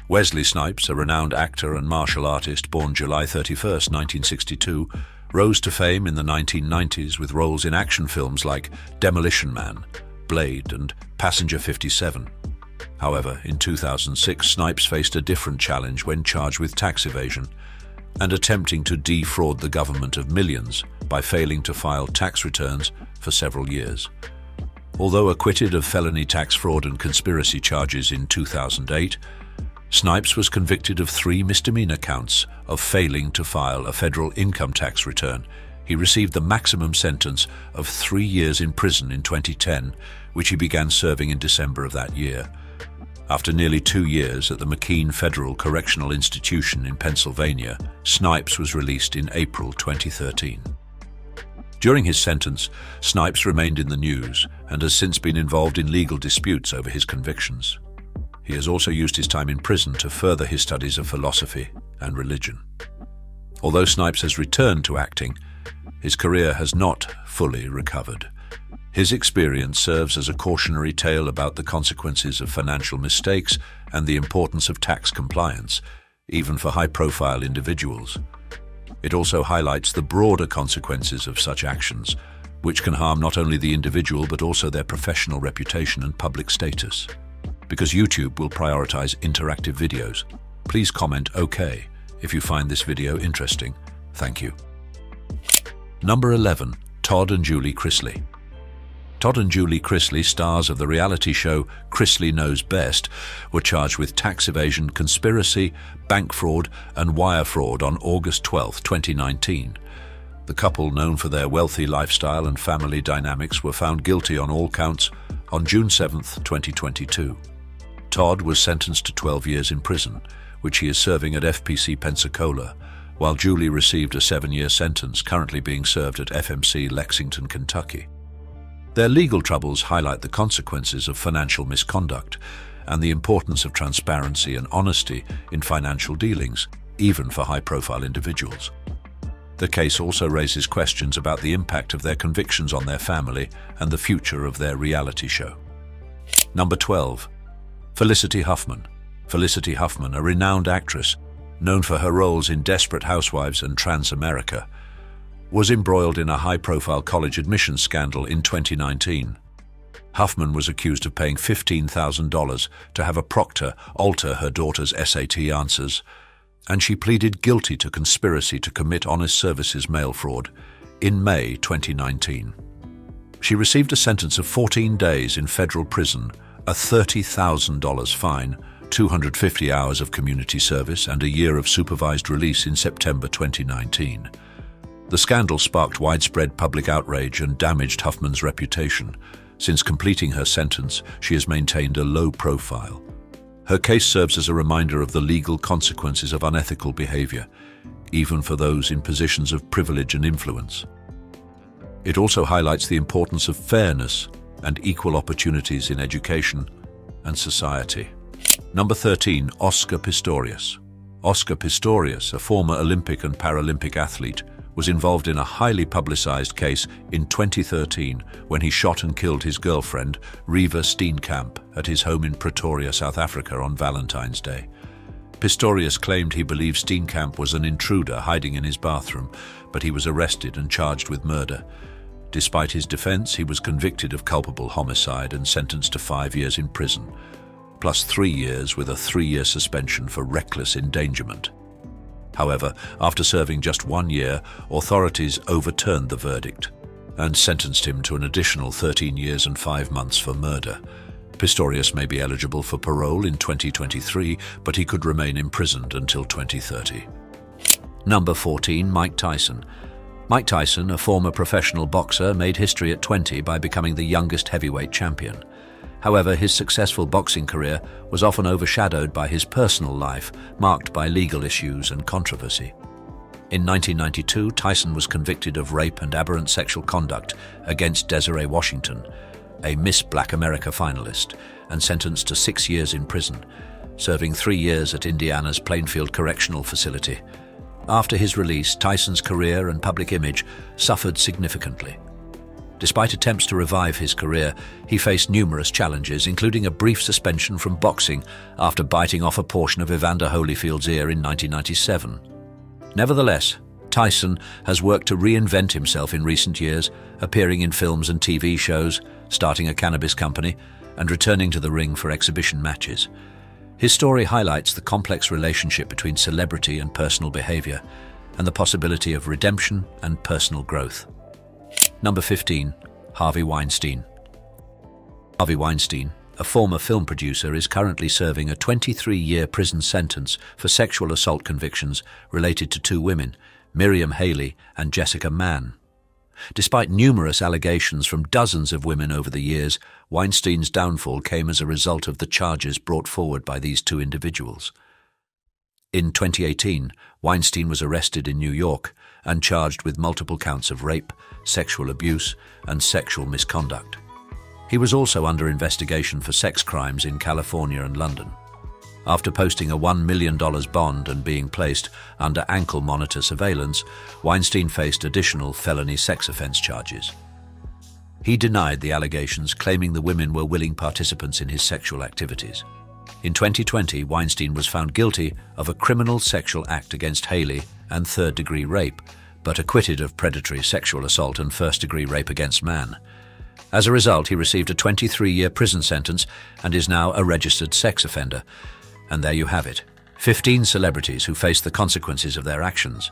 Wesley Snipes, a renowned actor and martial artist born July thirty-first, nineteen sixty-two, rose to fame in the nineteen nineties with roles in action films like Demolition Man, Blade, and Passenger fifty-seven. However, in two thousand six, Snipes faced a different challenge when charged with tax evasion. and attempting to defraud the government of millions by failing to file tax returns for several years. Although acquitted of felony tax fraud and conspiracy charges in two thousand eight, Snipes was convicted of three misdemeanor counts of failing to file a federal income tax return. He received the maximum sentence of three years in prison in twenty ten, which he began serving in December of that year. After nearly two years at the McKean Federal Correctional Institution in Pennsylvania, Snipes was released in April twenty thirteen. During his sentence, Snipes remained in the news and has since been involved in legal disputes over his convictions. He has also used his time in prison to further his studies of philosophy and religion. Although Snipes has returned to acting, his career has not fully recovered. His experience serves as a cautionary tale about the consequences of financial mistakes and the importance of tax compliance, even for high-profile individuals. It also highlights the broader consequences of such actions, which can harm not only the individual but also their professional reputation and public status. Because YouTube will prioritize interactive videos, please comment OK if you find this video interesting. Thank you. Number eleven. Todd and Julie Chrisley. Todd and Julie Chrisley, stars of the reality show Chrisley Knows Best, were charged with tax evasion, conspiracy, bank fraud and wire fraud on August twelfth, twenty nineteen. The couple, known for their wealthy lifestyle and family dynamics, were found guilty on all counts on June seventh, twenty twenty-two. Todd was sentenced to twelve years in prison, which he is serving at F P C Pensacola, while Julie received a seven-year sentence currently being served at F M C Lexington, Kentucky. Their legal troubles highlight the consequences of financial misconduct and the importance of transparency and honesty in financial dealings, even for high-profile individuals. The case also raises questions about the impact of their convictions on their family and the future of their reality show. Number twelve. Felicity Huffman. Felicity Huffman, a renowned actress known for her roles in Desperate Housewives and Transamerica, was embroiled in a high-profile college admissions scandal in twenty nineteen. Huffman was accused of paying fifteen thousand dollars to have a proctor alter her daughter's S A T answers, and she pleaded guilty to conspiracy to commit honest services mail fraud in May twenty nineteen. She received a sentence of fourteen days in federal prison, a thirty thousand dollar fine, two hundred fifty hours of community service and a year of supervised release in September twenty nineteen. The scandal sparked widespread public outrage and damaged Huffman's reputation. Since completing her sentence, she has maintained a low profile. Her case serves as a reminder of the legal consequences of unethical behavior, even for those in positions of privilege and influence. It also highlights the importance of fairness and equal opportunities in education and society. Number thirteen. Oscar Pistorius. Oscar Pistorius, a former Olympic and Paralympic athlete, was involved in a highly publicized case in twenty thirteen when he shot and killed his girlfriend, Reva Steenkamp, at his home in Pretoria, South Africa on Valentine's Day. Pistorius claimed he believed Steenkamp was an intruder hiding in his bathroom, but he was arrested and charged with murder. Despite his defense, he was convicted of culpable homicide and sentenced to five years in prison, plus three years with a three-year suspension for reckless endangerment. However, after serving just one year, authorities overturned the verdict and sentenced him to an additional thirteen years and five months for murder. Pistorius may be eligible for parole in twenty twenty-three, but he could remain imprisoned until twenty thirty. Number fourteen. Mike Tyson. Mike Tyson, a former professional boxer, made history at twenty by becoming the youngest heavyweight champion. However, his successful boxing career was often overshadowed by his personal life, marked by legal issues and controversy. In nineteen ninety-two, Tyson was convicted of rape and aberrant sexual conduct against Desiree Washington, a Miss Black America finalist, and sentenced to six years in prison, serving three years at Indiana's Plainfield Correctional Facility. After his release, Tyson's career and public image suffered significantly. Despite attempts to revive his career, he faced numerous challenges, including a brief suspension from boxing after biting off a portion of Evander Holyfield's ear in nineteen ninety-seven. Nevertheless, Tyson has worked to reinvent himself in recent years, appearing in films and T V shows, starting a cannabis company, and returning to the ring for exhibition matches. His story highlights the complex relationship between celebrity and personal behavior, and the possibility of redemption and personal growth. Number fifteen. Harvey Weinstein. Harvey Weinstein, a former film producer, is currently serving a twenty-three year prison sentence for sexual assault convictions related to two women, Miriam Haley and Jessica Mann. Despite numerous allegations from dozens of women over the years, Weinstein's downfall came as a result of the charges brought forward by these two individuals. In twenty eighteen, Weinstein was arrested in New York and charged with multiple counts of rape, sexual abuse, and sexual misconduct. He was also under investigation for sex crimes in California and London. After posting a one million dollar bond and being placed under ankle monitor surveillance, Weinstein faced additional felony sex offense charges. He denied the allegations, claiming the women were willing participants in his sexual activities. In twenty twenty, Weinstein was found guilty of a criminal sexual act against Haley and third-degree rape, but acquitted of predatory sexual assault and first-degree rape against Mann. As a result, he received a twenty-three year prison sentence and is now a registered sex offender. And there you have it, fifteen celebrities who face the consequences of their actions.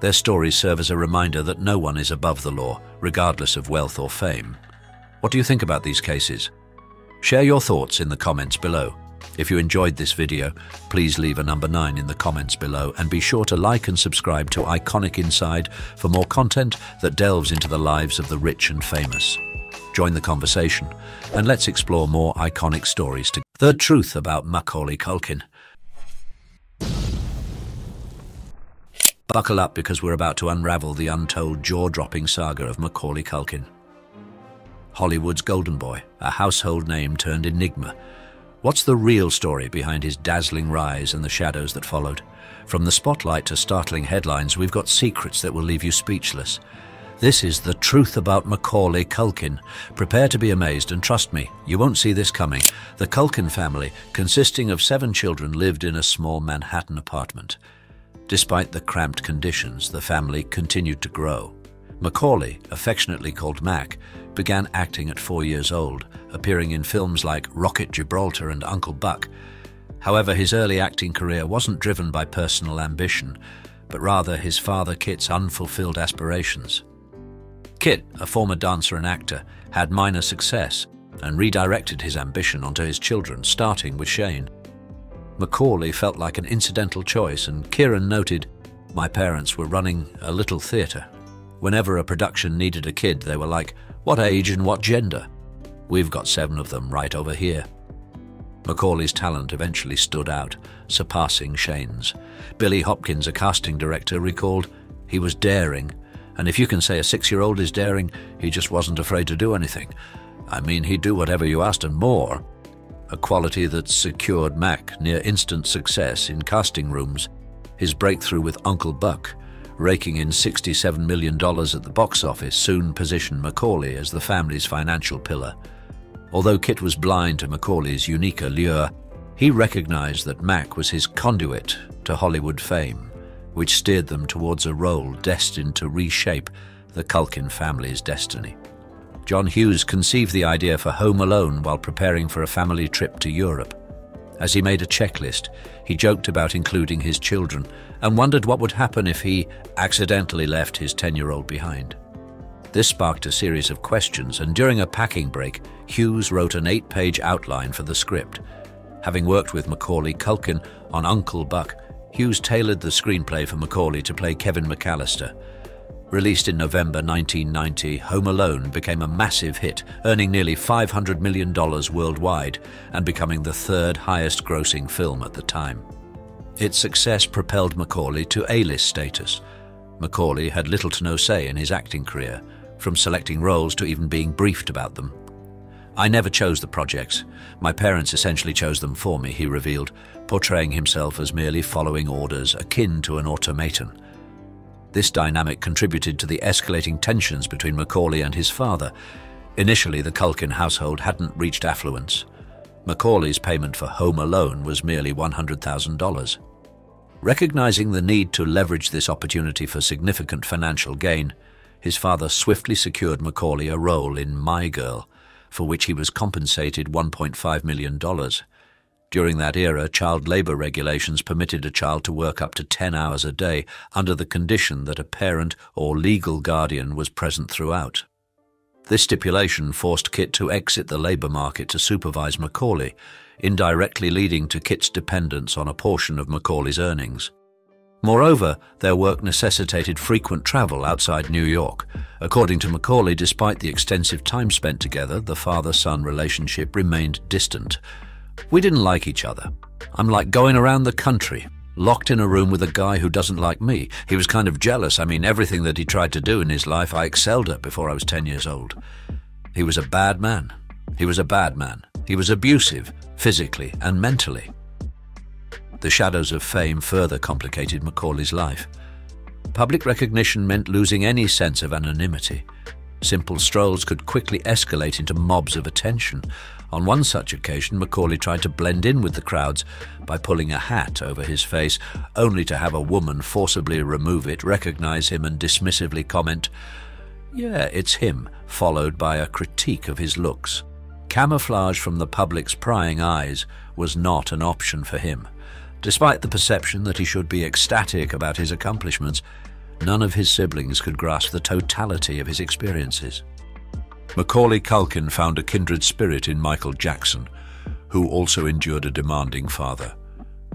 Their stories serve as a reminder that no one is above the law, regardless of wealth or fame. What do you think about these cases? Share your thoughts in the comments below. If you enjoyed this video, please leave a number nine in the comments below, and be sure to like and subscribe to Iconic Inside for more content that delves into the lives of the rich and famous. Join the conversation and let's explore more iconic stories together. The truth about Macaulay Culkin. Buckle up, because we're about to unravel the untold jaw-dropping saga of Macaulay Culkin. Hollywood's golden boy, a household name turned enigma. What's the real story behind his dazzling rise and the shadows that followed? From the spotlight to startling headlines, we've got secrets that will leave you speechless. This is the truth about Macaulay Culkin. Prepare to be amazed, and trust me, you won't see this coming. The Culkin family, consisting of seven children, lived in a small Manhattan apartment. Despite the cramped conditions, the family continued to grow. Macaulay, affectionately called Mac, began acting at four years old, appearing in films like Rocket Gibraltar and Uncle Buck. However, his early acting career wasn't driven by personal ambition, but rather his father Kit's unfulfilled aspirations. Kit, a former dancer and actor, had minor success and redirected his ambition onto his children, starting with Shane. Macaulay felt like an incidental choice, and Kieran noted, "My parents were running a little theatre. Whenever a production needed a kid, they were like, what age and what gender? We've got seven of them right over here." Macaulay's talent eventually stood out, surpassing Shane's. Billy Hopkins, a casting director, recalled, "He was daring, and if you can say a six year old is daring, he just wasn't afraid to do anything. I mean, he'd do whatever you asked and more," a quality that secured Mac near instant success in casting rooms, his breakthrough with Uncle Buck, raking in sixty-seven million dollars at the box office, soon positioned Macaulay as the family's financial pillar. Although Kit was blind to Macaulay's unique allure, he recognized that Mac was his conduit to Hollywood fame, which steered them towards a role destined to reshape the Culkin family's destiny. John Hughes conceived the idea for Home Alone while preparing for a family trip to Europe. As he made a checklist, he joked about including his children and wondered what would happen if he accidentally left his ten year old behind. This sparked a series of questions, and during a packing break, Hughes wrote an eight page outline for the script. Having worked with Macaulay Culkin on Uncle Buck, Hughes tailored the screenplay for Macaulay to play Kevin McAllister. Released in November nineteen ninety, Home Alone became a massive hit, earning nearly five hundred million dollars worldwide and becoming the third highest-grossing film at the time. Its success propelled Macaulay to A list status. Macaulay had little to no say in his acting career, from selecting roles to even being briefed about them. "I never chose the projects. My parents essentially chose them for me," he revealed, portraying himself as merely following orders, akin to an automaton. This dynamic contributed to the escalating tensions between Macaulay and his father. Initially, the Culkin household hadn't reached affluence. Macaulay's payment for Home Alone was merely one hundred thousand dollars. Recognizing the need to leverage this opportunity for significant financial gain, his father swiftly secured Macaulay a role in My Girl, for which he was compensated one point five million dollars. During that era, child labour regulations permitted a child to work up to ten hours a day under the condition that a parent or legal guardian was present throughout. This stipulation forced Kit to exit the labour market to supervise Macaulay, indirectly leading to Kit's dependence on a portion of Macaulay's earnings. Moreover, their work necessitated frequent travel outside New York. According to Macaulay, despite the extensive time spent together, the father-son relationship remained distant. "We didn't like each other. I'm like going around the country, locked in a room with a guy who doesn't like me. He was kind of jealous. I mean, everything that he tried to do in his life, I excelled at before I was ten years old. He was a bad man. He was a bad man. He was abusive, physically and mentally." The shadows of fame further complicated Macaulay's life. Public recognition meant losing any sense of anonymity. Simple strolls could quickly escalate into mobs of attention. On one such occasion, Macaulay tried to blend in with the crowds by pulling a hat over his face, only to have a woman forcibly remove it, recognize him and dismissively comment, "Yeah, it's him," followed by a critique of his looks. Camouflage from the public's prying eyes was not an option for him. Despite the perception that he should be ecstatic about his accomplishments, none of his siblings could grasp the totality of his experiences. Macaulay Culkin found a kindred spirit in Michael Jackson, who also endured a demanding father.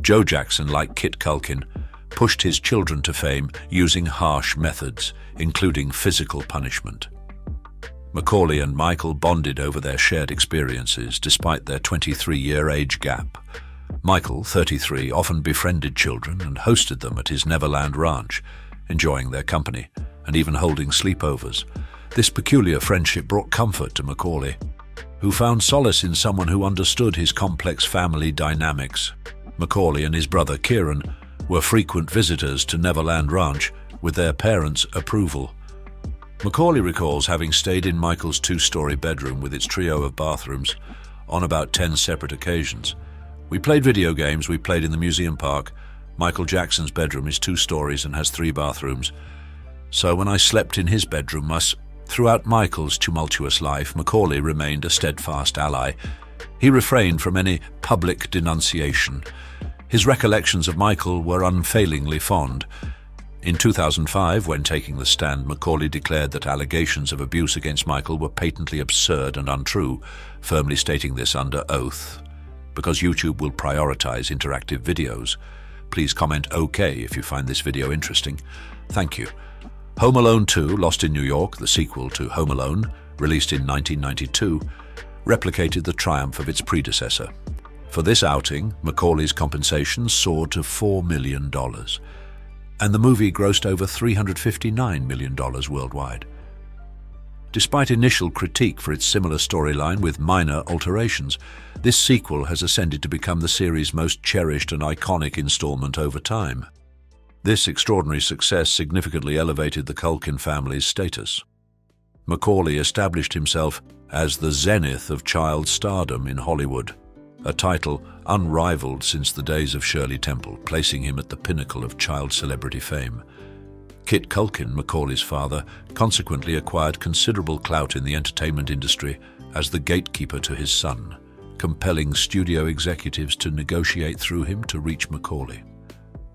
Joe Jackson, like Kit Culkin, pushed his children to fame using harsh methods, including physical punishment. Macaulay and Michael bonded over their shared experiences despite their twenty-three year age gap. Michael, thirty-three, often befriended children and hosted them at his Neverland Ranch, enjoying their company and even holding sleepovers. This peculiar friendship brought comfort to Macaulay, who found solace in someone who understood his complex family dynamics. Macaulay and his brother Kieran were frequent visitors to Neverland Ranch with their parents' approval. Macaulay recalls having stayed in Michael's two-story bedroom with its trio of bathrooms on about ten separate occasions. "We played video games, we played in the museum park. Michael Jackson's bedroom is two stories and has three bathrooms. So when I slept in his bedroom, us." Throughout Michael's tumultuous life, Macaulay remained a steadfast ally. He refrained from any public denunciation. His recollections of Michael were unfailingly fond. In two thousand five, when taking the stand, Macaulay declared that allegations of abuse against Michael were patently absurd and untrue, firmly stating this under oath. "Because YouTube will prioritize interactive videos. Please comment OK if you find this video interesting. Thank you." Home Alone two, Lost in New York, the sequel to Home Alone, released in nineteen ninety-two, replicated the triumph of its predecessor. For this outing, Macaulay's compensation soared to four million dollars, and the movie grossed over three hundred fifty-nine million dollars worldwide. Despite initial critique for its similar storyline with minor alterations, this sequel has ascended to become the series' most cherished and iconic installment over time. This extraordinary success significantly elevated the Culkin family's status. Macaulay established himself as the zenith of child stardom in Hollywood, a title unrivaled since the days of Shirley Temple, placing him at the pinnacle of child celebrity fame. Kit Culkin, Macaulay's father, consequently acquired considerable clout in the entertainment industry as the gatekeeper to his son, compelling studio executives to negotiate through him to reach Macaulay.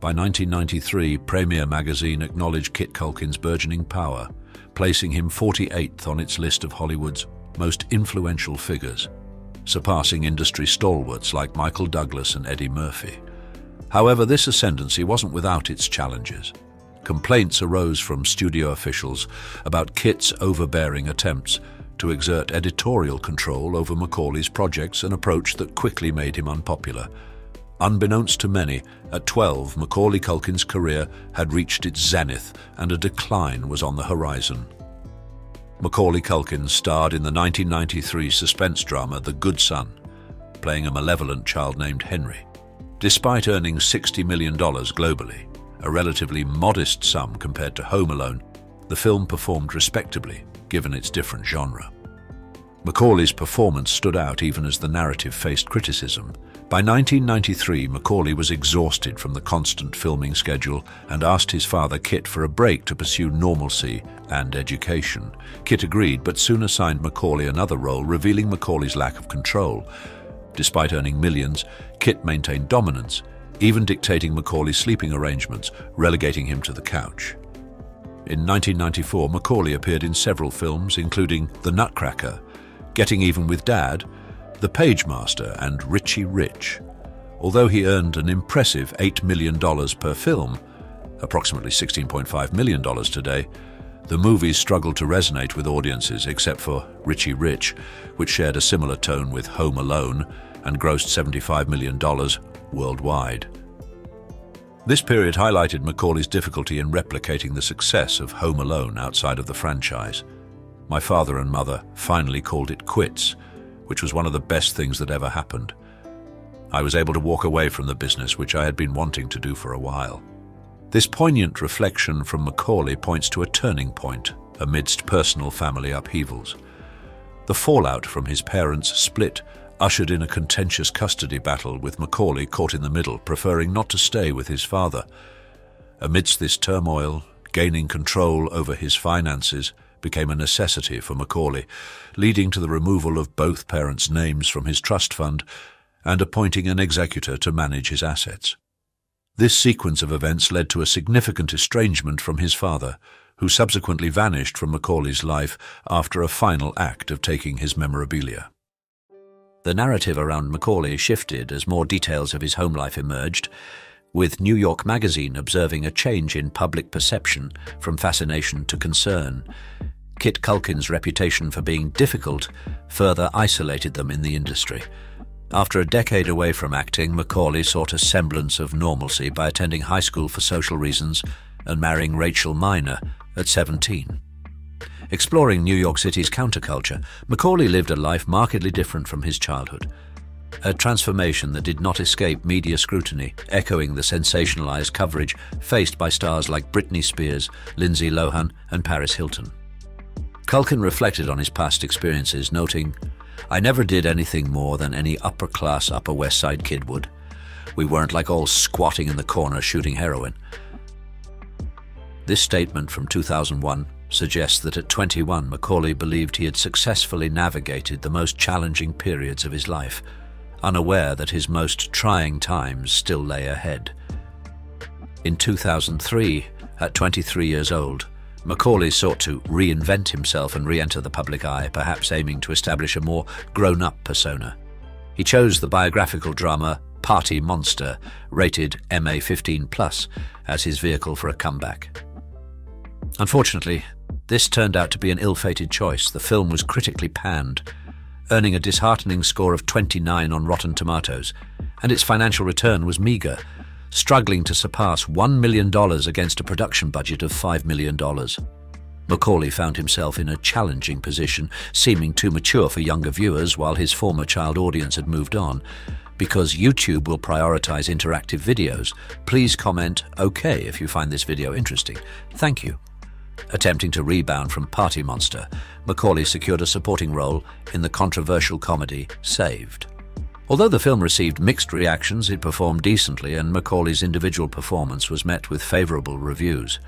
By nineteen ninety-three, Premiere magazine acknowledged Kit Culkin's burgeoning power, placing him forty-eighth on its list of Hollywood's most influential figures, surpassing industry stalwarts like Michael Douglas and Eddie Murphy. However, this ascendancy wasn't without its challenges. Complaints arose from studio officials about Kit's overbearing attempts to exert editorial control over Macaulay's projects, an approach that quickly made him unpopular. Unbeknownst to many, at twelve, Macaulay Culkin's career had reached its zenith and a decline was on the horizon. Macaulay Culkin starred in the nineteen ninety-three suspense drama The Good Son, playing a malevolent child named Henry. Despite earning sixty million dollars globally, a relatively modest sum compared to Home Alone, the film performed respectably, given its different genre. Macaulay's performance stood out even as the narrative faced criticism. By nineteen ninety-three, Macaulay was exhausted from the constant filming schedule and asked his father Kit for a break to pursue normalcy and education. Kit agreed, but soon assigned Macaulay another role, revealing Macaulay's lack of control. Despite earning millions, Kit maintained dominance, even dictating Macaulay's sleeping arrangements, relegating him to the couch. In nineteen ninety-four, Macaulay appeared in several films, including The Nutcracker, Getting Even with Dad, The Pagemaster, and Richie Rich. Although he earned an impressive eight million dollars per film, approximately sixteen point five million dollars today, the movies struggled to resonate with audiences except for Richie Rich, which shared a similar tone with Home Alone and grossed seventy-five million dollars worldwide. This period highlighted Macaulay's difficulty in replicating the success of Home Alone outside of the franchise. My father and mother finally called it quits, which was one of the best things that ever happened. I was able to walk away from the business, which I had been wanting to do for a while. This poignant reflection from Macaulay points to a turning point amidst personal family upheavals. The fallout from his parents' split ushered in a contentious custody battle, with Macaulay caught in the middle, preferring not to stay with his father. Amidst this turmoil, gaining control over his finances became a necessity for Macaulay, leading to the removal of both parents' names from his trust fund and appointing an executor to manage his assets. This sequence of events led to a significant estrangement from his father, who subsequently vanished from Macaulay's life after a final act of taking his memorabilia. The narrative around Macaulay shifted as more details of his home life emerged, with New York Magazine observing a change in public perception from fascination to concern. Kit Culkin's reputation for being difficult further isolated them in the industry. After a decade away from acting, Macaulay sought a semblance of normalcy by attending high school for social reasons and marrying Rachel Miner at seventeen. Exploring New York City's counterculture, Macaulay lived a life markedly different from his childhood, a transformation that did not escape media scrutiny, echoing the sensationalized coverage faced by stars like Britney Spears, Lindsay Lohan, and Paris Hilton. Culkin reflected on his past experiences, noting, "I never did anything more than any upper-class Upper West Side kid would. We weren't like all squatting in the corner shooting heroin." This statement from two thousand one suggests that at twenty-one, Macaulay believed he had successfully navigated the most challenging periods of his life, unaware that his most trying times still lay ahead. In two thousand three, at twenty-three years old, Macaulay sought to reinvent himself and re-enter the public eye, perhaps aiming to establish a more grown-up persona. He chose the biographical drama Party Monster, rated M A fifteen plus, as his vehicle for a comeback. Unfortunately, this turned out to be an ill-fated choice. The film was critically panned, earning a disheartening score of twenty-nine on Rotten Tomatoes, and its financial return was meager, struggling to surpass one million dollars against a production budget of five million dollars. Macaulay found himself in a challenging position, seeming too mature for younger viewers while his former child audience had moved on. Because YouTube will prioritize interactive videos, please comment "OK" if you find this video interesting. Thank you. Attempting to rebound from Party Monster, Macaulay secured a supporting role in the controversial comedy Saved. Although the film received mixed reactions, it performed decently, and Macaulay's individual performance was met with favorable reviews.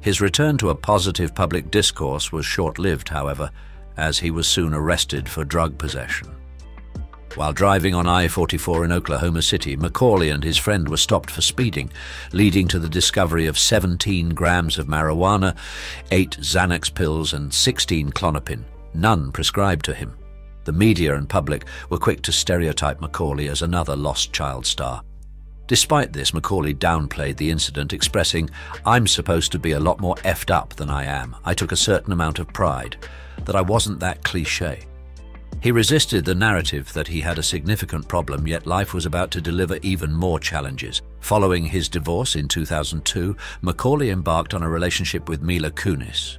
His return to a positive public discourse was short-lived, however, as he was soon arrested for drug possession. While driving on I forty-four in Oklahoma City, Macaulay and his friend were stopped for speeding, leading to the discovery of seventeen grams of marijuana, eight Xanax pills, and sixteen Klonopin, none prescribed to him. The media and public were quick to stereotype Macaulay as another lost child star. Despite this, Macaulay downplayed the incident, expressing, "I'm supposed to be a lot more effed up than I am. I took a certain amount of pride that I wasn't that cliche." He resisted the narrative that he had a significant problem, yet life was about to deliver even more challenges. Following his divorce in two thousand two, Macaulay embarked on a relationship with Mila Kunis.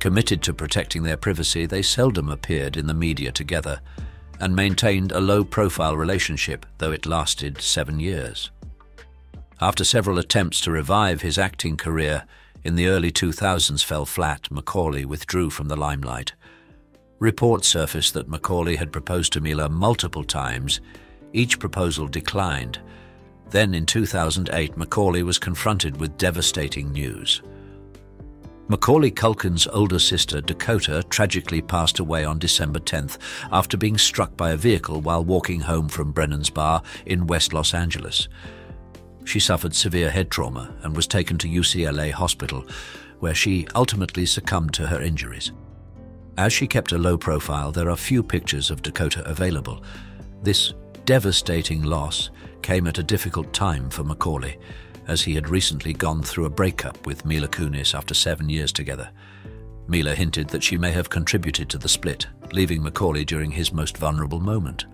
Committed to protecting their privacy, they seldom appeared in the media together and maintained a low-profile relationship, though it lasted seven years. After several attempts to revive his acting career in the early two thousands fell flat, Macaulay withdrew from the limelight. Reports surfaced that Macaulay had proposed to Mila multiple times. Each proposal declined. Then in two thousand eight, Macaulay was confronted with devastating news. Macaulay Culkin's older sister, Dakota, tragically passed away on December tenth after being struck by a vehicle while walking home from Brennan's Bar in West Los Angeles. She suffered severe head trauma and was taken to U C L A Hospital, where she ultimately succumbed to her injuries. As she kept a low profile, there are few pictures of Dakota available. This devastating loss came at a difficult time for Macaulay, as he had recently gone through a breakup with Mila Kunis after seven years together. Mila hinted that she may have contributed to the split, leaving Macaulay during his most vulnerable moment.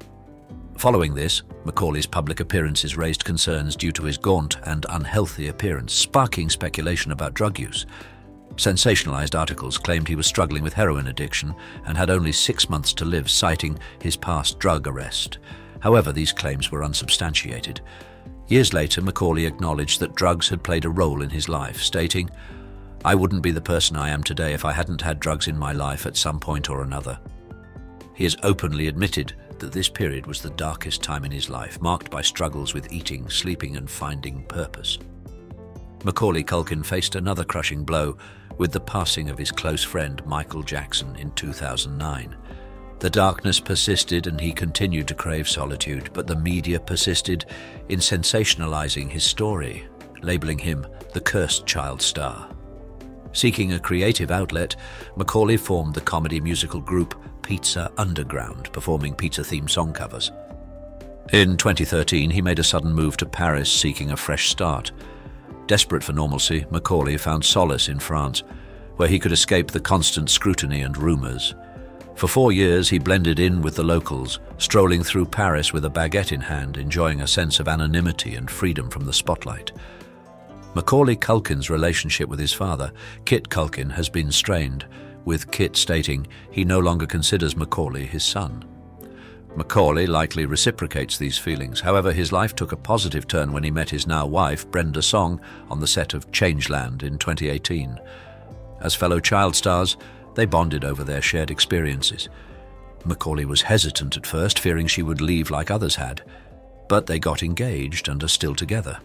Following this, Macaulay's public appearances raised concerns due to his gaunt and unhealthy appearance, sparking speculation about drug use. Sensationalized articles claimed he was struggling with heroin addiction and had only six months to live, citing his past drug arrest. However, these claims were unsubstantiated. Years later, Macaulay acknowledged that drugs had played a role in his life, stating, "I wouldn't be the person I am today if I hadn't had drugs in my life at some point or another." He has openly admitted that this period was the darkest time in his life, marked by struggles with eating, sleeping, and finding purpose. Macaulay Culkin faced another crushing blow with the passing of his close friend Michael Jackson in two thousand nine. The darkness persisted and he continued to crave solitude, but the media persisted in sensationalizing his story, labeling him the cursed child star. Seeking a creative outlet, Macaulay formed the comedy musical group Pizza Underground, performing pizza-themed song covers. In twenty thirteen, he made a sudden move to Paris, seeking a fresh start. Desperate for normalcy, Macaulay found solace in France, where he could escape the constant scrutiny and rumors. For four years, he blended in with the locals, strolling through Paris with a baguette in hand, enjoying a sense of anonymity and freedom from the spotlight. Macaulay Culkin's relationship with his father, Kit Culkin, has been strained, with Kit stating he no longer considers Macaulay his son. Macaulay likely reciprocates these feelings. However, his life took a positive turn when he met his now wife, Brenda Song, on the set of Changeland in twenty eighteen. As fellow child stars, they bonded over their shared experiences. Macaulay was hesitant at first, fearing she would leave like others had, but they got engaged and are still together.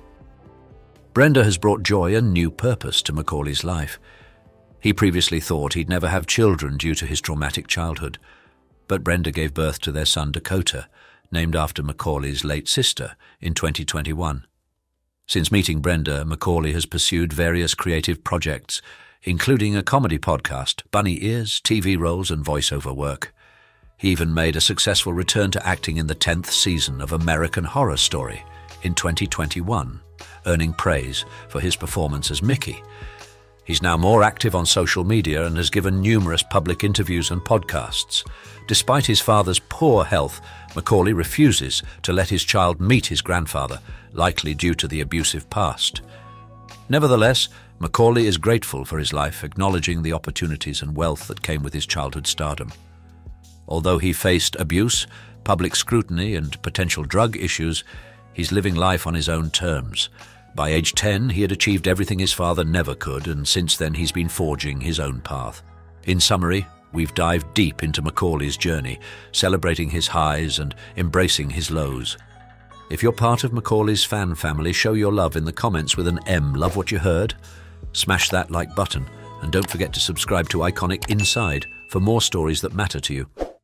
Brenda has brought joy and new purpose to Macaulay's life. He previously thought he'd never have children due to his traumatic childhood, but Brenda gave birth to their son Dakota, named after Macaulay's late sister, in twenty twenty-one. Since meeting Brenda, Macaulay has pursued various creative projects, including a comedy podcast, bunny ears, T V roles, and voiceover work. He even made a successful return to acting in the tenth season of American Horror Story in twenty twenty-one, earning praise for his performance as Mickey. He's now more active on social media and has given numerous public interviews and podcasts. Despite his father's poor health, Macaulay refuses to let his child meet his grandfather, likely due to the abusive past. Nevertheless, Macaulay is grateful for his life, acknowledging the opportunities and wealth that came with his childhood stardom. Although he faced abuse, public scrutiny, and potential drug issues, he's living life on his own terms. By age ten, he had achieved everything his father never could, and since then he's been forging his own path. In summary, we've dived deep into Macaulay's journey, celebrating his highs and embracing his lows. If you're part of Macaulay's fan family, show your love in the comments with an M. Love what you heard? Smash that like button, and don't forget to subscribe to Iconic Inside for more stories that matter to you.